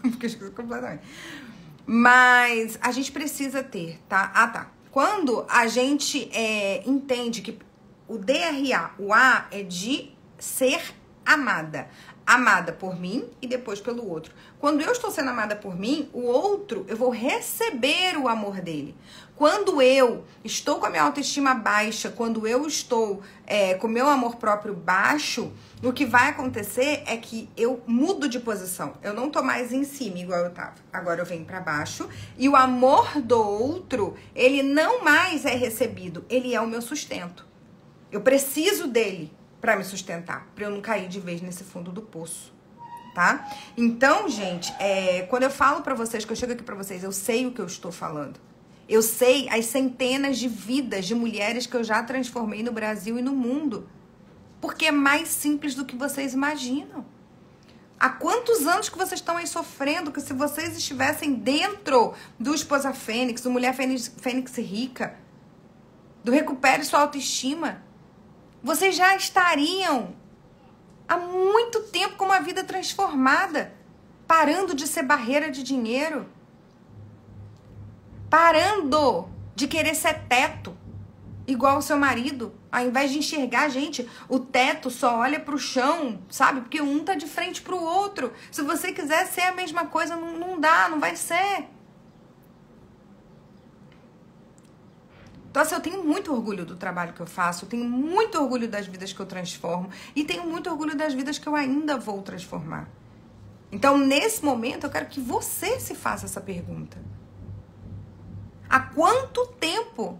porque eu esqueci completamente. Mas a gente precisa ter, tá? Ah, tá. Quando a gente é, entende que o D R A, o A é de ser amada. Amada por mim e depois pelo outro. Quando eu estou sendo amada por mim, o outro, eu vou receber o amor dele. Quando eu estou com a minha autoestima baixa, quando eu estou é, com o meu amor próprio baixo, o que vai acontecer é que eu mudo de posição. Eu não tô mais em cima, igual eu tava. Agora eu venho pra baixo e o amor do outro, ele não mais é recebido, ele é o meu sustento. Eu preciso dele pra me sustentar, pra eu não cair de vez nesse fundo do poço, tá? Então, gente, é, quando eu falo pra vocês, que eu chego aqui pra vocês, eu sei o que eu estou falando. Eu sei as centenas de vidas de mulheres que eu já transformei no Brasil e no mundo. Porque é mais simples do que vocês imaginam. Há quantos anos que vocês estão aí sofrendo, que se vocês estivessem dentro do Esposa Fênix, do Mulher Fênix, Fênix Rica, do Recupere Sua Autoestima, vocês já estariam há muito tempo com uma vida transformada, parando de ser barreira de dinheiro, parando de querer ser teto, igual o seu marido. Ao invés de enxergar, gente, o teto só olha pro chão, sabe? Porque um tá de frente pro outro. Se você quiser ser a mesma coisa, não, não dá, não vai ser. Então, assim, eu tenho muito orgulho do trabalho que eu faço, eu tenho muito orgulho das vidas que eu transformo e tenho muito orgulho das vidas que eu ainda vou transformar. Então, nesse momento, eu quero que você se faça essa pergunta. Há quanto tempo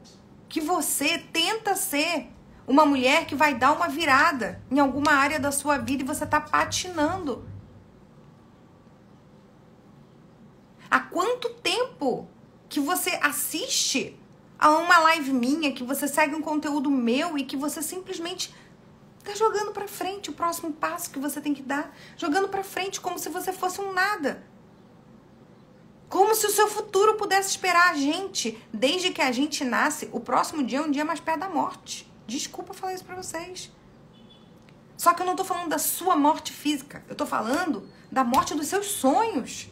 que você tenta ser uma mulher que vai dar uma virada em alguma área da sua vida e você tá patinando? Há quanto tempo que você assiste a uma live minha, que você segue um conteúdo meu e que você simplesmente tá jogando pra frente o próximo passo que você tem que dar, jogando pra frente como se você fosse um nada. Como se o seu futuro pudesse esperar a gente. Desde que a gente nasce, o próximo dia é um dia mais perto da morte. Desculpa falar isso pra vocês. Só que eu não tô falando da sua morte física, eu tô falando da morte dos seus sonhos.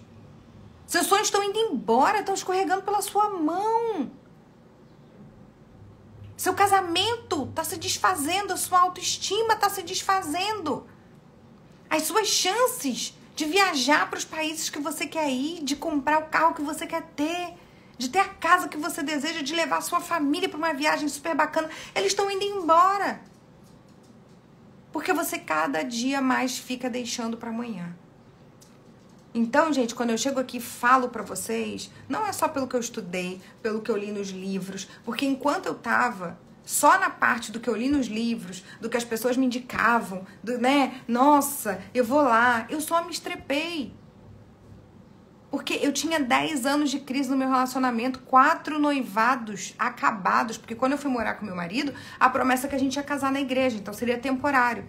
Seus sonhos estão indo embora, estão escorregando pela sua mão. Seu casamento tá se desfazendo, a sua autoestima tá se desfazendo. As suas chances de viajar para os países que você quer ir, de comprar o carro que você quer ter, de ter a casa que você deseja, de levar a sua família para uma viagem super bacana. Eles estão indo embora. Porque você cada dia mais fica deixando para amanhã. Então, gente, quando eu chego aqui e falo pra vocês, não é só pelo que eu estudei, pelo que eu li nos livros, porque enquanto eu tava só na parte do que eu li nos livros, do que as pessoas me indicavam, do, né, nossa, eu vou lá, eu só me estrepei. Porque eu tinha dez anos de crise no meu relacionamento, quatro noivados acabados, porque quando eu fui morar com meu marido, a promessa é que a gente ia casar na igreja, então seria temporário.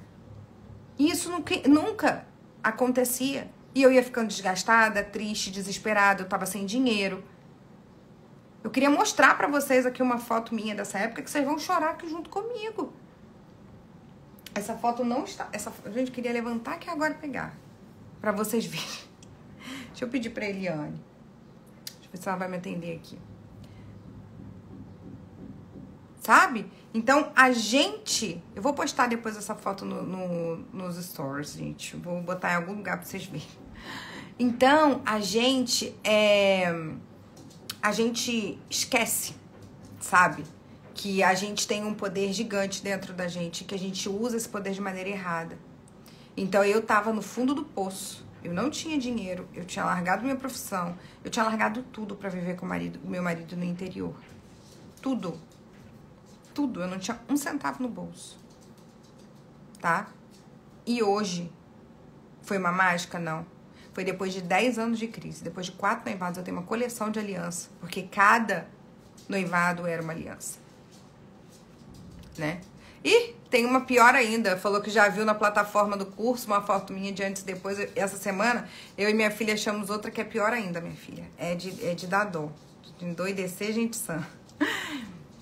E isso nunca, nunca acontecia. E eu ia ficando desgastada, triste, desesperada, eu tava sem dinheiro. Eu queria mostrar pra vocês aqui uma foto minha dessa época, que vocês vão chorar aqui junto comigo. Essa foto não está... Essa... Gente, queria levantar aqui agora e pegar. Pra vocês verem. Deixa eu pedir pra Eliane. Deixa eu ver se ela vai me atender aqui. Sabe? Então, a gente... Eu vou postar depois essa foto no, no, nos stories, gente. Vou botar em algum lugar pra vocês verem. Então, a gente... É... A gente esquece, sabe? Que a gente tem um poder gigante dentro da gente. Que a gente usa esse poder de maneira errada. Então, eu tava no fundo do poço. Eu não tinha dinheiro. Eu tinha largado minha profissão. Eu tinha largado tudo pra viver com o marido, meu marido no interior. Tudo. Tudo, eu não tinha um centavo no bolso, tá? E hoje, foi uma mágica? Não. Foi depois de dez anos de crise, depois de quatro noivados, eu tenho uma coleção de aliança, porque cada noivado era uma aliança, né? E tem uma pior ainda, falou que já viu na plataforma do curso uma foto minha de antes e depois. Essa semana, eu e minha filha achamos outra que é pior ainda, minha filha. É de, é de dar dó, de endoidecer gente sã,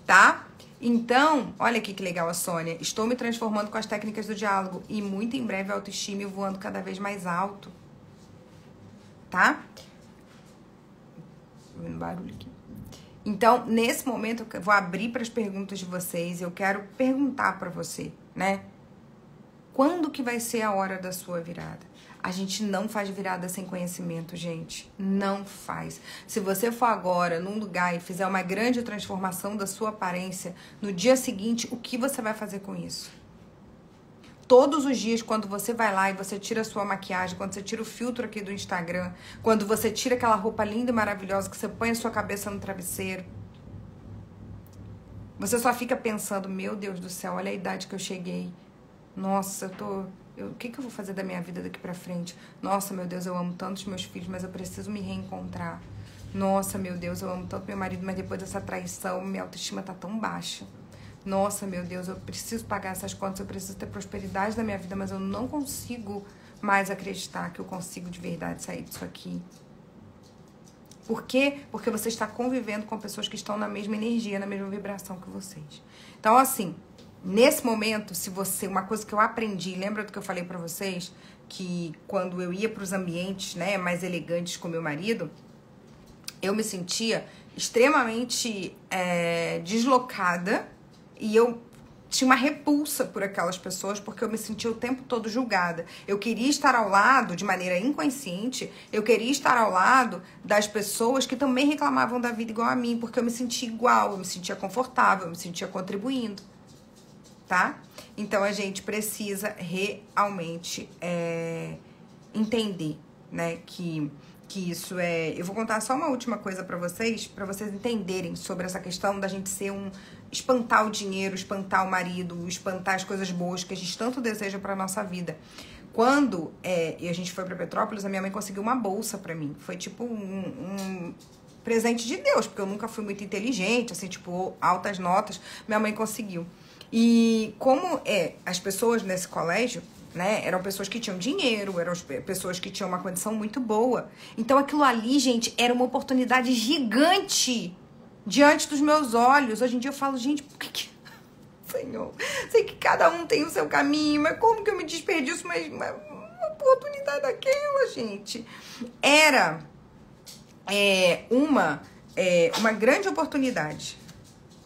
tá? Então, olha aqui que legal a Sônia. Estou me transformando com as técnicas do diálogo e muito em breve a autoestima voando cada vez mais alto. Tá? Tô vendo barulho aqui. Então, nesse momento, eu vou abrir para as perguntas de vocês. Eu quero perguntar para você, né? Quando que vai ser a hora da sua virada? A gente não faz virada sem conhecimento, gente. Não faz. Se você for agora num lugar e fizer uma grande transformação da sua aparência, no dia seguinte, o que você vai fazer com isso? Todos os dias, quando você vai lá e você tira a sua maquiagem, quando você tira o filtro aqui do Instagram, quando você tira aquela roupa linda e maravilhosa que você põe a sua cabeça no travesseiro, você só fica pensando, meu Deus do céu, olha a idade que eu cheguei. Nossa, eu tô... Eu, o que, que eu vou fazer da minha vida daqui pra frente? Nossa, meu Deus, eu amo tanto os meus filhos, mas eu preciso me reencontrar. Nossa, meu Deus, eu amo tanto meu marido, mas depois dessa traição, minha autoestima tá tão baixa. Nossa, meu Deus, eu preciso pagar essas contas, eu preciso ter prosperidade na minha vida, mas eu não consigo mais acreditar que eu consigo de verdade sair disso aqui. Por quê? Porque você está convivendo com pessoas que estão na mesma energia, na mesma vibração que vocês. Então, assim... Nesse momento, se você... Uma coisa que eu aprendi, lembra do que eu falei pra vocês? Que quando eu ia pros ambientes, né, mais elegantes com meu marido, eu me sentia extremamente é, deslocada e eu tinha uma repulsa por aquelas pessoas porque eu me sentia o tempo todo julgada. Eu queria estar ao lado, de maneira inconsciente, eu queria estar ao lado das pessoas que também reclamavam da vida igual a mim, porque eu me sentia igual, eu me sentia confortável, eu me sentia contribuindo. Tá? Então, a gente precisa realmente é, entender, né, que, que isso é... Eu vou contar só uma última coisa pra vocês, pra vocês entenderem sobre essa questão da gente ser um... Espantar o dinheiro, espantar o marido, espantar as coisas boas que a gente tanto deseja pra nossa vida. Quando é, a gente foi pra Petrópolis, a minha mãe conseguiu uma bolsa pra mim. Foi tipo um... um presente de Deus, porque eu nunca fui muito inteligente, assim, tipo, altas notas. Minha mãe conseguiu. E como é, as pessoas nesse colégio, né, eram pessoas que tinham dinheiro, eram pessoas que tinham uma condição muito boa. Então aquilo ali, gente, era uma oportunidade gigante diante dos meus olhos. Hoje em dia eu falo, gente, por que que... Senhor, sei que cada um tem o seu caminho, mas como que eu me desperdiço? Mas uma oportunidade daquela, gente. Era é, uma, é, uma grande oportunidade.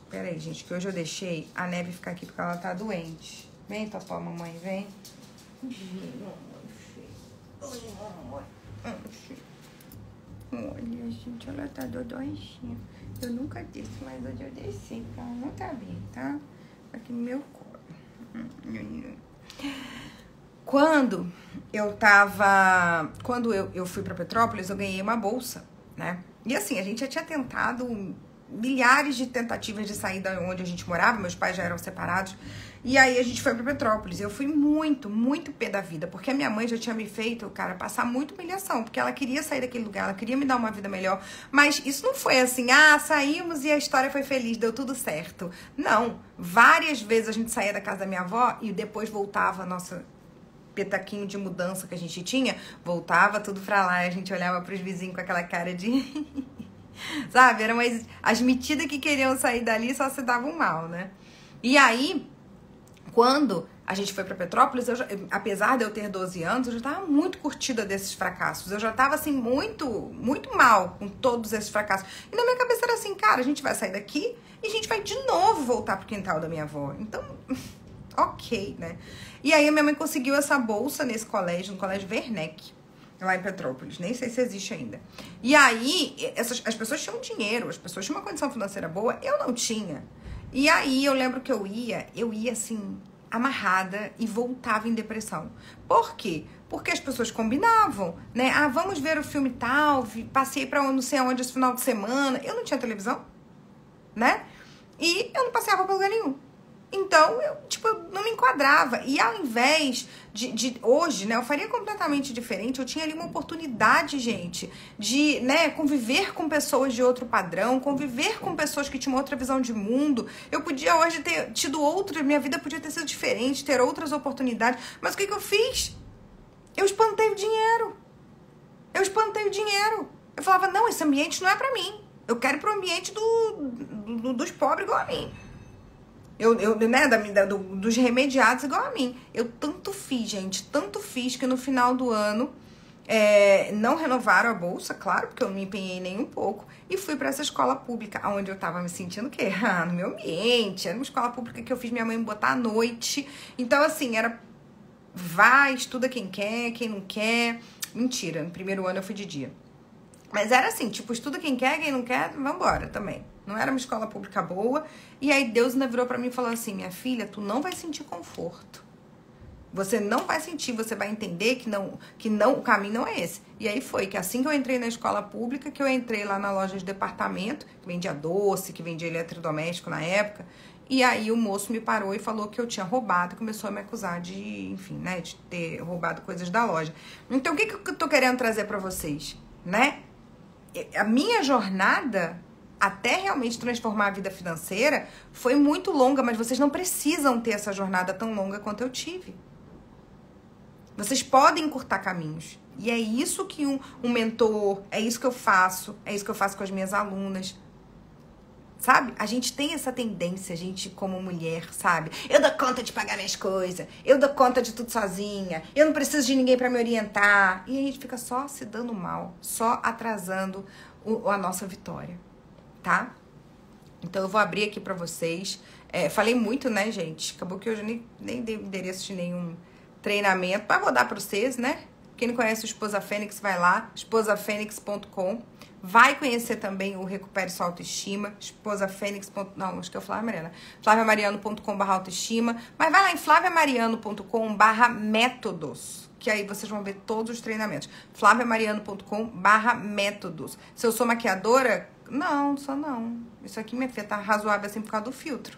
Pera aí, gente, que hoje eu deixei a neve ficar aqui porque ela tá doente. Vem, Topó, mamãe, vem. Olha, gente, ela tá dodóinha. Eu nunca disse, mas hoje eu desci, então não tá bem, tá? Aqui no meu colo. Quando eu tava... Quando eu, eu fui pra Petrópolis, eu ganhei uma bolsa, né? E assim, a gente já tinha tentado milhares de tentativas de sair da onde a gente morava. Meus pais já eram separados. E aí a gente foi pra Petrópolis. Eu fui muito, muito pé da vida. Porque a minha mãe já tinha me feito, cara, passar muita humilhação. Porque ela queria sair daquele lugar, ela queria me dar uma vida melhor. Mas isso não foi assim, ah, saímos e a história foi feliz, deu tudo certo. Não. Várias vezes a gente saía da casa da minha avó e depois voltava a nossa... petaquinho de mudança que a gente tinha, voltava tudo pra lá, a gente olhava pros vizinhos com aquela cara de... Sabe? Eram as, as metidas que queriam sair dali, só se davam mal, né? E aí, quando a gente foi pra Petrópolis, eu já, apesar de eu ter doze anos, eu já tava muito curtida desses fracassos. Eu já tava, assim, muito, muito mal com todos esses fracassos. E na minha cabeça era assim, cara, a gente vai sair daqui e a gente vai de novo voltar pro quintal da minha avó. Então... ok, né? E aí a minha mãe conseguiu essa bolsa nesse colégio, no colégio Werneck, lá em Petrópolis. Nem sei se existe ainda. E aí, essas, as pessoas tinham dinheiro, as pessoas tinham uma condição financeira boa, eu não tinha. E aí eu lembro que eu ia, eu ia assim, amarrada e voltava em depressão. Por quê? Porque as pessoas combinavam, né? Ah, vamos ver o filme tal, passei pra não sei aonde esse final de semana. Eu não tinha televisão, né? E eu não passeava pra lugar nenhum. Então, eu, tipo, eu não me enquadrava. E ao invés de, de... Hoje, né, eu faria completamente diferente. Eu tinha ali uma oportunidade, gente, de, né, conviver com pessoas de outro padrão, conviver com pessoas que tinham outra visão de mundo. Eu podia hoje ter tido outra... Minha vida podia ter sido diferente, ter outras oportunidades. Mas o que que eu fiz? Eu espantei o dinheiro. Eu espantei o dinheiro. Eu falava, não, esse ambiente não é pra mim. Eu quero ir pro ambiente do, do, dos pobres igual a mim. Eu, eu, né, da, da, do, dos remediados igual a mim. Eu tanto fiz, gente, tanto fiz que no final do ano é, não renovaram a bolsa, claro, porque eu não me empenhei nem um pouco. E fui pra essa escola pública, onde eu tava me sentindo o quê? Ah, no meu ambiente. Era uma escola pública que eu fiz minha mãe me botar à noite. Então, assim, era... vai, estuda quem quer, quem não quer. Mentira, no primeiro ano eu fui de dia. Mas era assim, tipo, estuda quem quer, quem não quer, vambora também. Não era uma escola pública boa. E aí Deus ainda virou pra mim e falou assim, minha filha, tu não vai sentir conforto. Você não vai sentir, você vai entender que, não, que não, o caminho não é esse. E aí foi que assim que eu entrei na escola pública, que eu entrei lá na loja de departamento, que vendia doce, que vendia eletrodoméstico na época. E aí o moço me parou e falou que eu tinha roubado, começou a me acusar de, enfim, né, de ter roubado coisas da loja. Então o que, que eu tô querendo trazer pra vocês, né? A minha jornada... até realmente transformar a vida financeira, foi muito longa, mas vocês não precisam ter essa jornada tão longa quanto eu tive. Vocês podem encurtar caminhos. E é isso que um, um mentor, é isso que eu faço, é isso que eu faço com as minhas alunas. Sabe? A gente tem essa tendência, a gente como mulher, sabe? Eu dou conta de pagar minhas coisas, eu dou conta de tudo sozinha, eu não preciso de ninguém pra me orientar. E a gente fica só se dando mal, só atrasando o, a nossa vitória. Tá? Então eu vou abrir aqui pra vocês. É, falei muito, né, gente? Acabou que eu nem, nem dei endereço de nenhum treinamento. Mas vou dar pra vocês, né? Quem não conhece o Esposa Fênix, vai lá. esposa fênix ponto com. Vai conhecer também o Recupere Sua Autoestima. esposa fênix ponto com. Não, acho que é o Flávia Mariano. flavia mariano ponto com barra autoestima. Mas vai lá em flavia mariano ponto com barra métodos. Que aí vocês vão ver todos os treinamentos. flavia mariano ponto com barra métodos. Se eu sou maquiadora... não, só não. Isso aqui, minha filha, tá razoável assim por causa do filtro.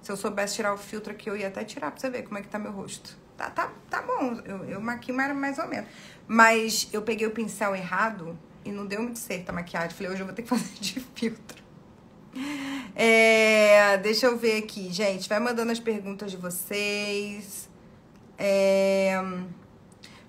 Se eu soubesse tirar o filtro aqui, eu ia até tirar pra você ver como é que tá meu rosto. Tá, tá, tá bom, eu, eu maquio mais ou menos. Mas eu peguei o pincel errado e não deu muito certo a maquiagem. Falei, hoje eu vou ter que fazer de filtro. É, deixa eu ver aqui, gente. Vai mandando as perguntas de vocês. É...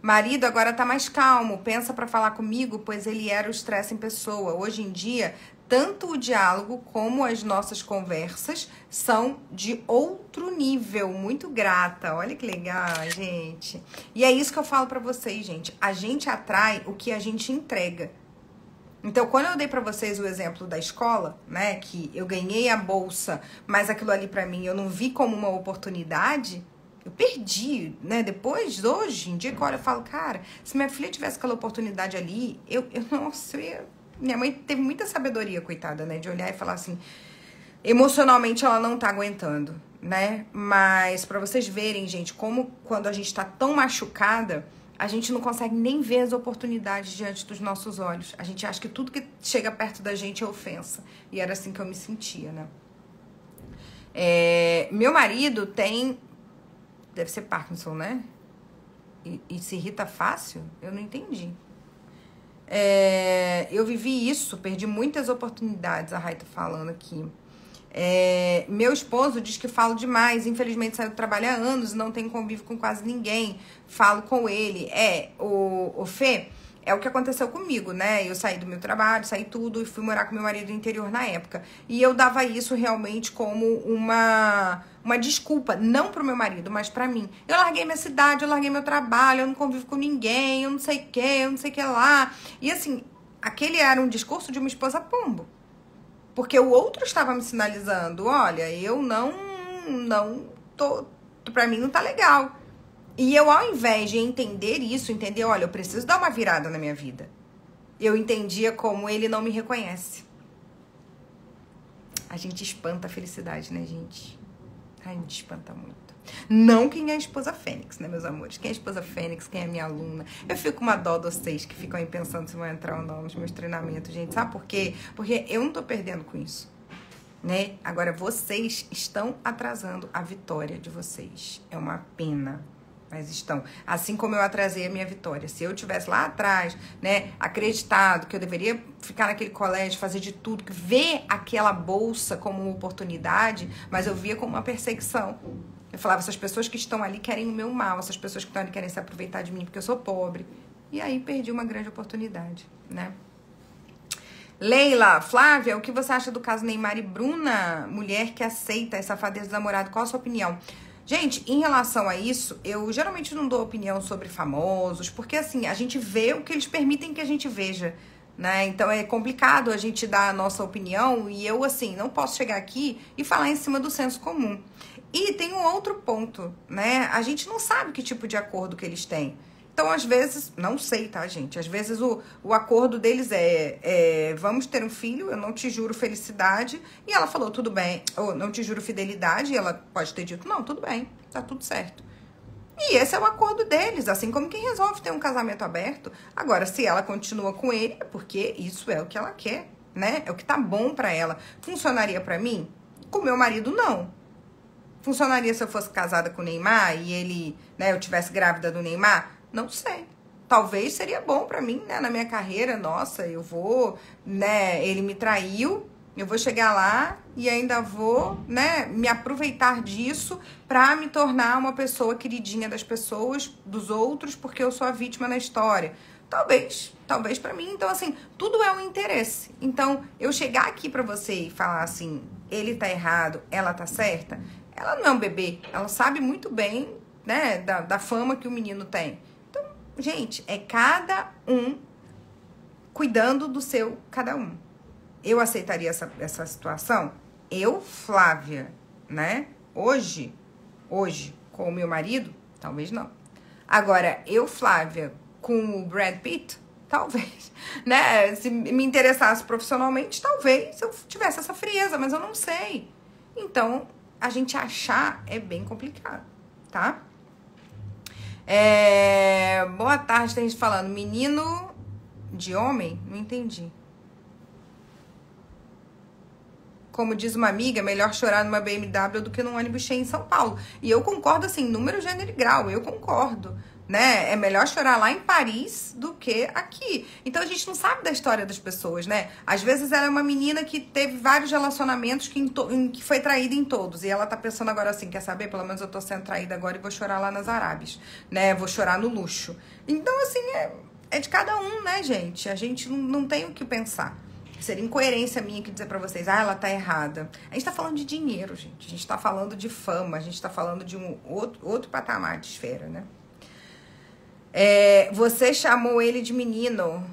marido agora tá mais calmo, pensa pra falar comigo, pois ele era o estresse em pessoa. Hoje em dia, tanto o diálogo como as nossas conversas são de outro nível. Muito grata. Olha que legal, gente. E é isso que eu falo pra vocês, gente. A gente atrai o que a gente entrega. Então, quando eu dei pra vocês o exemplo da escola, né, que eu ganhei a bolsa, mas aquilo ali pra mim eu não vi como uma oportunidade... Eu perdi, né? Depois, hoje, em dia que eu olho, eu falo, cara, se minha filha tivesse aquela oportunidade ali, eu, eu não sei. Minha mãe teve muita sabedoria, coitada, né? De olhar e falar assim, emocionalmente ela não tá aguentando, né? Mas pra vocês verem, gente, como quando a gente tá tão machucada, a gente não consegue nem ver as oportunidades diante dos nossos olhos. A gente acha que tudo que chega perto da gente é ofensa. E era assim que eu me sentia, né? É, meu marido tem... Deve ser Parkinson, né? E, e se irrita fácil? Eu não entendi. É, eu vivi isso, perdi muitas oportunidades, a Rai tá falando aqui. É, meu esposo diz que falo demais, infelizmente saiu do trabalho há anos, não tem convívio com quase ninguém, falo com ele. É, o, o Fê, é o que aconteceu comigo, né? Eu saí do meu trabalho, saí tudo e fui morar com meu marido no interior na época. E eu dava isso realmente como uma... uma desculpa, não pro meu marido, mas pra mim. Eu larguei minha cidade, eu larguei meu trabalho, eu não convivo com ninguém, eu não sei o que, eu não sei o que lá. E assim, aquele era um discurso de uma esposa pombo. Porque o outro estava me sinalizando, olha, eu não, não tô, pra mim não tá legal. E eu, ao invés de entender isso, entender, olha, eu preciso dar uma virada na minha vida. Eu entendia como ele não me reconhece. A gente espanta a felicidade, né, gente? Ai, me espanta muito. Não quem é a esposa Fênix, né, meus amores? Quem é a esposa Fênix, quem é minha aluna. Eu fico com uma dó de vocês que ficam aí pensando se vão entrar ou não nos meus treinamentos, gente. Sabe por quê? Porque eu não tô perdendo com isso, né? Agora, vocês estão atrasando a vitória de vocês. É uma pena. Mas estão. Assim como eu atrasei a minha vitória. Se eu tivesse lá atrás, né, acreditado que eu deveria ficar naquele colégio, fazer de tudo, ver aquela bolsa como uma oportunidade, mas eu via como uma perseguição. Eu falava, essas pessoas que estão ali querem o meu mal, essas pessoas que estão ali querem se aproveitar de mim porque eu sou pobre. E aí perdi uma grande oportunidade, né? Leila, Flávia, o que você acha do caso Neymar e Bruna? Mulher que aceita essa safadeza do namorado, qual a sua opinião? Gente, em relação a isso, eu geralmente não dou opinião sobre famosos, porque assim, a gente vê o que eles permitem que a gente veja, né? Então é complicado a gente dar a nossa opinião e eu, assim, não posso chegar aqui e falar em cima do senso comum. E tem um outro ponto, né? A gente não sabe que tipo de acordo que eles têm. Então, às vezes, não sei, tá, gente? Às vezes o, o acordo deles é, é vamos ter um filho, eu não te juro felicidade. E ela falou, tudo bem. Ou não te juro fidelidade. E ela pode ter dito, não, tudo bem, tá tudo certo. E esse é o acordo deles, assim como quem resolve ter um casamento aberto. Agora, se ela continua com ele, é porque isso é o que ela quer, né? É o que tá bom pra ela. Funcionaria pra mim? Com meu marido, não. Funcionaria se eu fosse casada com o Neymar e ele, né, eu tivesse grávida do Neymar? Não sei. Talvez seria bom pra mim, né? Na minha carreira, nossa, eu vou, né? Ele me traiu, eu vou chegar lá e ainda vou, né? Me aproveitar disso pra me tornar uma pessoa queridinha das pessoas, dos outros, porque eu sou a vítima na história. Talvez, talvez pra mim. Então, assim, tudo é um interesse. Então, eu chegar aqui pra você e falar assim, ele tá errado, ela tá certa, ela não é um bebê. Ela sabe muito bem, né? Da, da fama que o menino tem. Gente, é cada um cuidando do seu cada um. Eu aceitaria essa, essa situação? Eu, Flávia, né? Hoje, hoje, com o meu marido, talvez não. Agora, eu, Flávia, com o Brad Pitt, talvez, né? Se me interessasse profissionalmente, talvez eu tivesse essa frieza, mas eu não sei. Então, a gente achar é bem complicado, tá? É... Boa tarde, tem gente falando. Menino de homem? Não entendi. Como diz uma amiga, melhor chorar numa B M W do que num ônibus cheio em São Paulo. E eu concordo, assim, número, gênero e grau. Eu concordo, né? É melhor chorar lá em Paris do que aqui. Então, a gente não sabe da história das pessoas, né? Às vezes, ela é uma menina que teve vários relacionamentos que, em to... em que foi traída em todos. E ela tá pensando agora assim, quer saber? Pelo menos eu tô sendo traída agora e vou chorar lá nas Arábias, né? Vou chorar no luxo. Então, assim, é, é de cada um, né, gente? A gente não tem o que pensar. Seria incoerência minha que dizer pra vocês, ah, ela tá errada. A gente tá falando de dinheiro, gente. A gente tá falando de fama. A gente tá falando de um outro, outro patamar de esfera, né? É, você chamou ele de menino.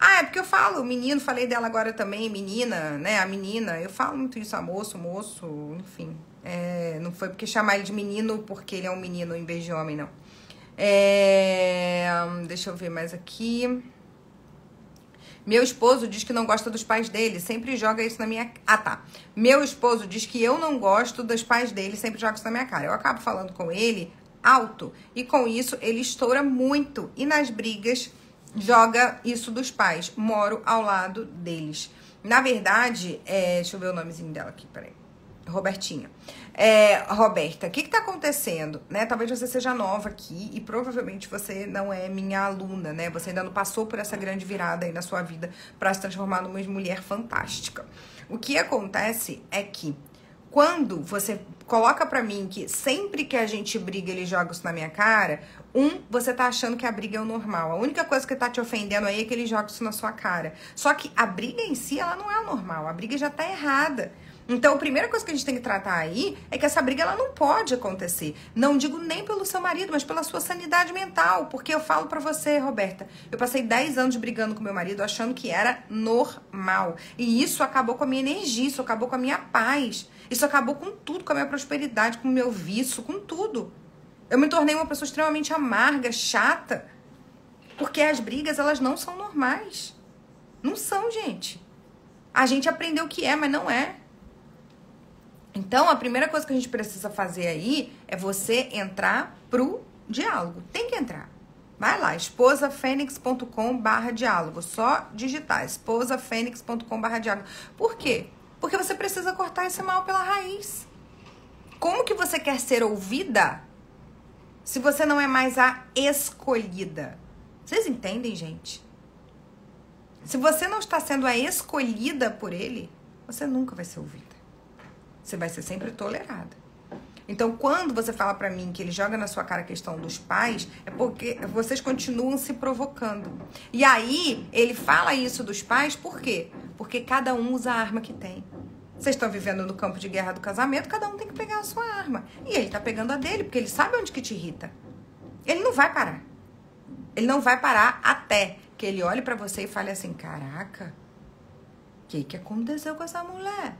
Ah, é porque eu falo menino, falei dela agora também, menina, né? A menina, eu falo muito isso, a moço, moço, enfim. É, não foi porque chamar ele de menino porque ele é um menino em vez de homem, não. É, deixa eu ver mais aqui. Meu esposo diz que não gosta dos pais dele, sempre joga isso na minha... Ah, tá. Meu esposo diz que eu não gosto dos pais dele, sempre joga isso na minha cara. Eu acabo falando com ele alto e com isso ele estoura muito. E nas brigas joga isso dos pais. Moro ao lado deles. Na verdade, é... deixa eu ver o nomezinho dela aqui, peraí. Robertinha. É, Roberta, o que que tá acontecendo? Né? Talvez você seja nova aqui e provavelmente você não é minha aluna, né? Você ainda não passou por essa grande virada aí na sua vida para se transformar numa mulher fantástica. O que acontece é que quando você coloca pra mim que sempre que a gente briga ele joga isso na minha cara, um, você tá achando que a briga é o normal. A única coisa que tá te ofendendo aí é que ele joga isso na sua cara. Só que a briga em si, ela não é o normal. A briga já tá errada. Então, a primeira coisa que a gente tem que tratar aí é que essa briga, ela não pode acontecer. Não digo nem pelo seu marido, mas pela sua sanidade mental. Porque eu falo pra você, Roberta, eu passei dez anos brigando com meu marido, achando que era normal. E isso acabou com a minha energia, isso acabou com a minha paz. Isso acabou com tudo, com a minha prosperidade, com o meu vício, com tudo. Eu me tornei uma pessoa extremamente amarga, chata. Porque as brigas, elas não são normais. Não são, gente. A gente aprendeu o que é, mas não é. Então, a primeira coisa que a gente precisa fazer aí é você entrar pro diálogo. Tem que entrar. Vai lá, esposa fênix ponto com barra diálogo. Só digitar, esposa fênix ponto com barra diálogo. Por quê? Porque você precisa cortar esse mal pela raiz. Como que você quer ser ouvida se você não é mais a escolhida? Vocês entendem, gente? Se você não está sendo a escolhida por ele, você nunca vai ser ouvida. Você vai ser sempre tolerada. Então, quando você fala pra mim que ele joga na sua cara a questão dos pais, é porque vocês continuam se provocando. E aí, ele fala isso dos pais, por quê? Porque cada um usa a arma que tem. Vocês estão vivendo no campo de guerra do casamento, cada um tem que pegar a sua arma. E ele tá pegando a dele, porque ele sabe onde que te irrita. Ele não vai parar. Ele não vai parar até que ele olhe pra você e fale assim, caraca, o que que aconteceu com essa mulher?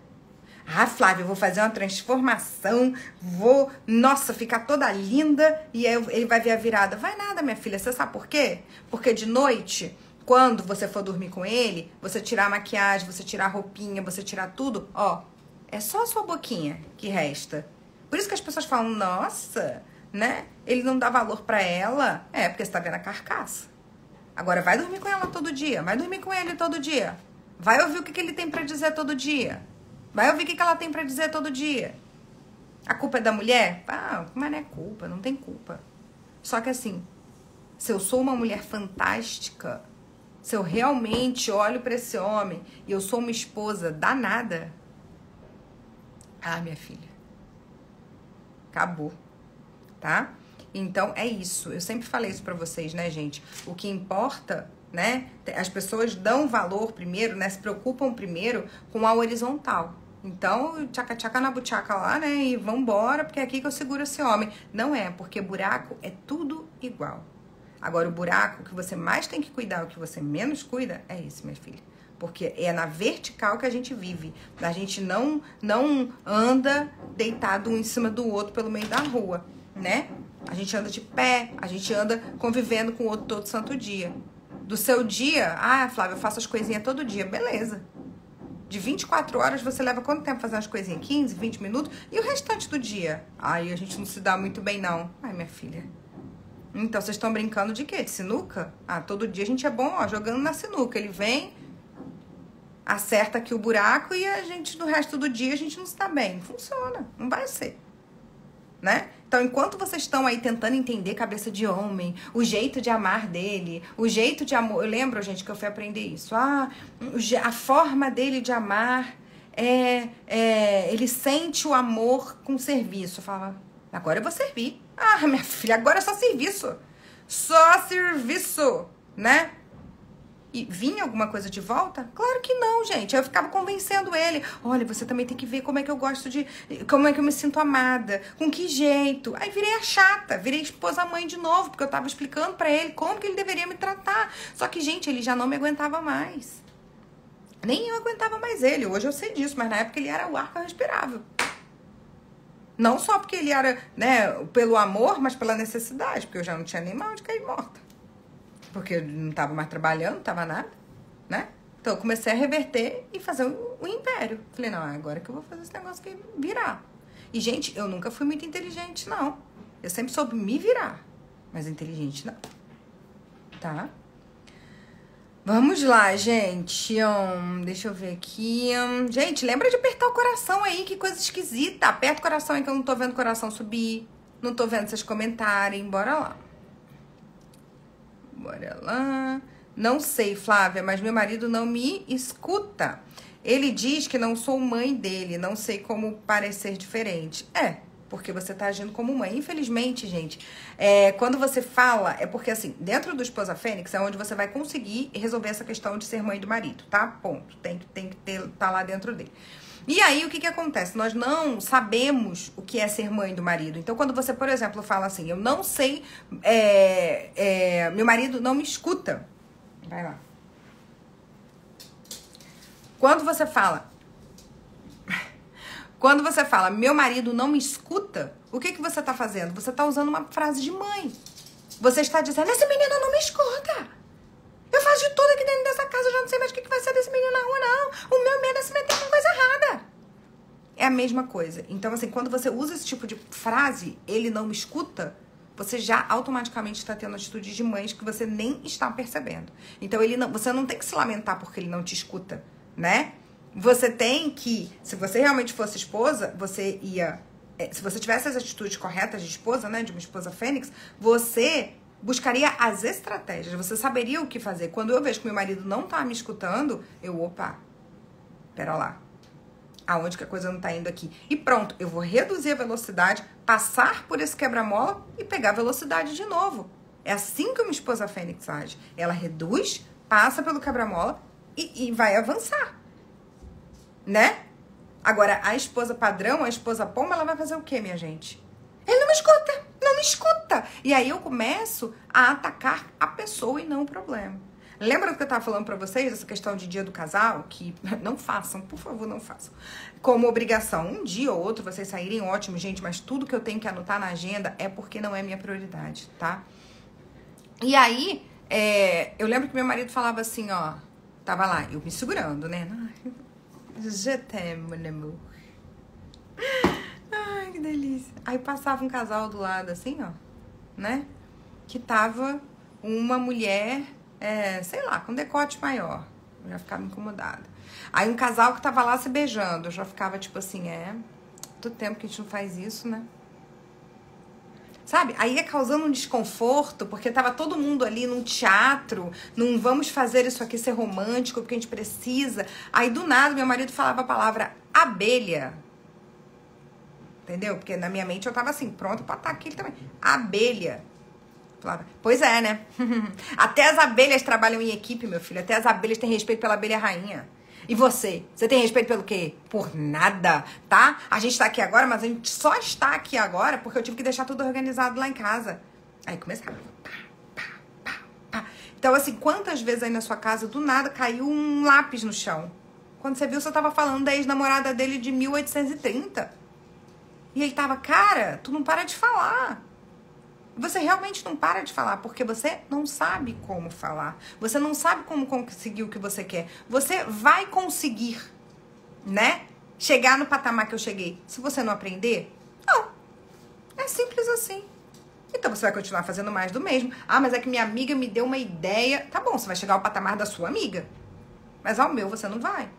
Ah, Flávia, eu vou fazer uma transformação, vou, nossa, ficar toda linda, e aí ele vai ver a virada. Vai nada, minha filha, você sabe por quê? Porque de noite, quando você for dormir com ele, você tirar a maquiagem, você tirar a roupinha, você tirar tudo, ó, é só a sua boquinha que resta. Por isso que as pessoas falam, nossa, né, ele não dá valor pra ela. É, porque você tá vendo a carcaça. Agora, vai dormir com ela todo dia, vai dormir com ele todo dia. Vai ouvir o que, que ele tem pra dizer todo dia. Vai ouvir o que ela tem pra dizer todo dia. A culpa é da mulher? Ah, mas não é culpa, não tem culpa. Só que assim, se eu sou uma mulher fantástica, se eu realmente olho pra esse homem e eu sou uma esposa danada, ah, minha filha, acabou, tá? Então, é isso. Eu sempre falei isso pra vocês, né, gente? O que importa... Né? As pessoas dão valor primeiro, né? Se preocupam primeiro com a horizontal. Então, tchaca-tchaca na buchaca lá, né? E vambora, porque é aqui que eu seguro esse homem. Não é, porque buraco é tudo igual. Agora, o buraco que você mais tem que cuidar, o que você menos cuida, é esse, minha filha. Porque é na vertical que a gente vive. A gente não, não anda deitado um em cima do outro pelo meio da rua, né? A gente anda de pé, a gente anda convivendo com o outro todo santo dia. Do seu dia, ah, Flávia, eu faço as coisinhas todo dia. Beleza. De vinte e quatro horas, você leva quanto tempo fazendo as coisinhas? quinze, vinte minutos? E o restante do dia? Ai, a gente não se dá muito bem, não. Ai, minha filha. Então, vocês estão brincando de quê? De sinuca? Ah, todo dia a gente é bom, ó, jogando na sinuca. Ele vem, acerta aqui o buraco e a gente, no resto do dia, a gente não se dá bem. Funciona. Não vai ser. Né? Então, enquanto vocês estão aí tentando entender cabeça de homem, o jeito de amar dele, o jeito de amor... Eu lembro, gente, que eu fui aprender isso. Ah, a forma dele de amar é... é ele sente o amor com serviço. Eu falava, agora eu vou servir. Ah, minha filha, agora é só serviço. Só serviço, né? E vinha alguma coisa de volta? Claro que não, gente. Eu ficava convencendo ele. Olha, você também tem que ver como é que eu gosto de... Como é que eu me sinto amada. Com que jeito. Aí virei a chata. Virei esposa-mãe de novo. Porque eu tava explicando pra ele como que ele deveria me tratar. Só que, gente, ele já não me aguentava mais. Nem eu aguentava mais ele. Hoje eu sei disso. Mas na época ele era o ar que eu respirava. Não só porque ele era, né, pelo amor, mas pela necessidade, porque eu já não tinha nem mal de cair morta. Porque eu não estava mais trabalhando, não estava nada, né? Então eu comecei a reverter e fazer o, o império. Falei, não, agora que eu vou fazer esse negócio aqui virar. E, gente, eu nunca fui muito inteligente, não. Eu sempre soube me virar, mas inteligente não. Tá? Vamos lá, gente. Hum, deixa eu ver aqui. Hum, gente, lembra de apertar o coração aí, que coisa esquisita. Aperta o coração aí que eu não tô vendo o coração subir. Não tô vendo vocês comentarem. Bora lá. Bora lá. Não sei, Flávia, mas meu marido não me escuta. Ele diz que não sou mãe dele. Não sei como parecer diferente. É, porque você tá agindo como mãe. Infelizmente, gente, é, quando você fala... É porque, assim, dentro do Esposa Fênix é onde você vai conseguir resolver essa questão de ser mãe do marido, tá? Ponto. Tem que tem que ter, tá lá dentro dele. E aí, o que que acontece? Nós não sabemos o que é ser mãe do marido. Então, quando você, por exemplo, fala assim... Eu não sei... É, é, meu marido não me escuta. Vai lá. Quando você fala... Quando você fala, meu marido não me escuta, o que que você tá fazendo? Você tá usando uma frase de mãe. Você está dizendo, esse menino não me escuta. Eu faço de tudo aqui dentro dessa casa, eu já não sei mais o que que vai ser desse menino na rua, não. O meu medo é se meter com coisa errada. É a mesma coisa. Então, assim, quando você usa esse tipo de frase, ele não me escuta, você já automaticamente está tendo atitude de mães que você nem está percebendo. Então, ele não, você não tem que se lamentar porque ele não te escuta, né? Você tem que, se você realmente fosse esposa, você ia... Se você tivesse as atitudes corretas de esposa, né? De uma esposa fênix, você buscaria as estratégias. Você saberia o que fazer. Quando eu vejo que meu marido não tá me escutando, eu, opa, pera lá. Aonde que a coisa não tá indo aqui? E pronto, eu vou reduzir a velocidade, passar por esse quebra-mola e pegar a velocidade de novo. É assim que uma esposa fênix age. Ela reduz, passa pelo quebra-mola e, e vai avançar. Né? Agora, a esposa padrão, a esposa pomba, ela vai fazer o quê, minha gente? Ele não me escuta, não me escuta. E aí eu começo a atacar a pessoa e não o problema. Lembra do que eu tava falando pra vocês, essa questão de dia do casal? Que não façam, por favor, não façam. Como obrigação, um dia ou outro vocês saírem, ótimo, gente, mas tudo que eu tenho que anotar na agenda é porque não é minha prioridade, tá? E aí, é, eu lembro que meu marido falava assim, ó, tava lá, eu me segurando, né? Je t'aime, mon amour. Ai, que delícia. Aí passava um casal do lado, assim, ó, né? Que tava uma mulher, é, sei lá, com decote maior. Eu já ficava incomodada. Aí um casal que tava lá se beijando. Eu já ficava, tipo assim, é... Todo tempo que a gente não faz isso, né? Sabe? Aí ia causando um desconforto, porque tava todo mundo ali num teatro, num vamos fazer isso aqui ser romântico, porque a gente precisa. Aí, do nada, meu marido falava a palavra abelha. Entendeu? Porque na minha mente eu tava assim, pronto pra atacar ele também. Abelha. Falava, pois é, né? Até as abelhas trabalham em equipe, meu filho. Até as abelhas têm respeito pela abelha rainha. E você? Você tem respeito pelo quê? Por nada, tá? A gente tá aqui agora, mas a gente só está aqui agora porque eu tive que deixar tudo organizado lá em casa. Aí começava. Pá, pá, pá, pá. Então, assim, quantas vezes aí na sua casa, do nada, caiu um lápis no chão? Quando você viu, você tava falando da ex-namorada dele de mil oitocentos e trinta. E ele tava, cara, tu não para de falar. Você realmente não para de falar, porque você não sabe como falar. Você não sabe como conseguir o que você quer. Você vai conseguir, né? Chegar no patamar que eu cheguei. Se você não aprender, não. É simples assim. Então você vai continuar fazendo mais do mesmo. Ah, mas é que minha amiga me deu uma ideia. Tá bom, você vai chegar ao patamar da sua amiga. Mas ao meu você não vai.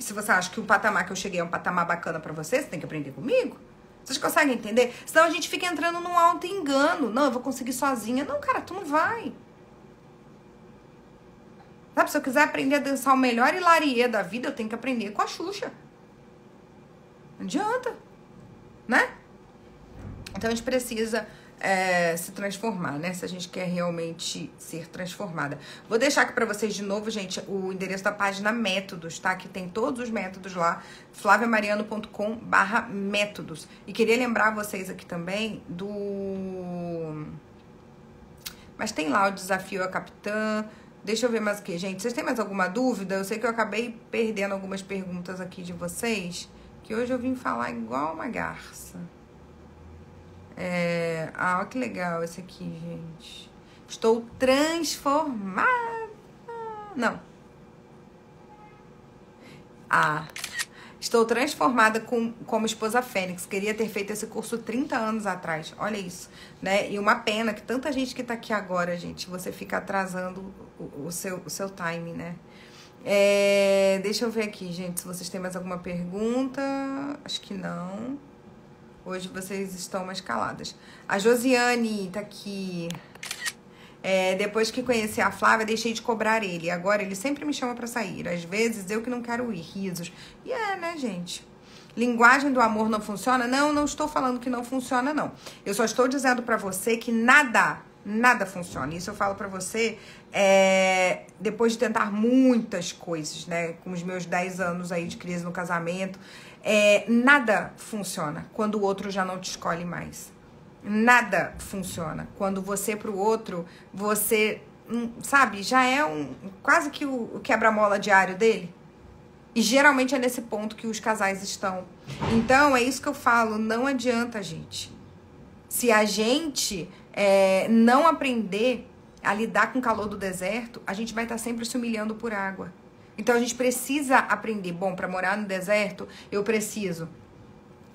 E se você acha que o patamar que eu cheguei é um patamar bacana pra você, você tem que aprender comigo. Vocês conseguem entender? Senão a gente fica entrando num auto-engano. Não, eu vou conseguir sozinha. Não, cara, tu não vai. Sabe, se eu quiser aprender a dançar o melhor hilarie da vida, eu tenho que aprender com a Xuxa. Não adianta, né? Então a gente precisa é, se transformar, né? Se a gente quer realmente ser transformada. Vou deixar aqui pra vocês de novo, gente, o endereço da página Métodos, tá? Que tem todos os métodos lá, flavia mariano ponto com barra métodos. E queria lembrar vocês aqui também do... Mas tem lá o desafio a Capitã. Deixa eu ver mais o que, gente? Vocês têm mais alguma dúvida? Eu sei que eu acabei perdendo algumas perguntas aqui de vocês, que hoje eu vim falar igual uma garça. É... Ah, que legal esse aqui, gente. Estou transformada. Não. Ah. Estou transformada com, como esposa fênix. Queria ter feito esse curso trinta anos atrás. Olha isso, né? E uma pena que tanta gente que tá aqui agora, gente, você fica atrasando o, o, seu, o seu time, né? É, deixa eu ver aqui, gente, se vocês têm mais alguma pergunta. Acho que não. Hoje vocês estão mais caladas. A Josiane tá aqui. É, depois que conheci a Flávia, deixei de cobrar ele. Agora ele sempre me chama pra sair. Às vezes eu que não quero ir. Risos. E é, né, gente? Linguagem do amor não funciona? Não, não estou falando que não funciona, não. Eu só estou dizendo pra você que nada, nada funciona. Isso eu falo pra você é, depois de tentar muitas coisas, né? Com os meus dez anos aí de crise no casamento. É, nada funciona quando o outro já não te escolhe mais. Nada funciona. Quando você pro outro, você, sabe, já é um quase que o, o quebra-mola diário dele. E geralmente é nesse ponto que os casais estão. Então, é isso que eu falo, não adianta, gente. Se a gente é, não aprender a lidar com o calor do deserto, a gente vai estar sempre se humilhando por água. Então, a gente precisa aprender. Bom, para morar no deserto, eu preciso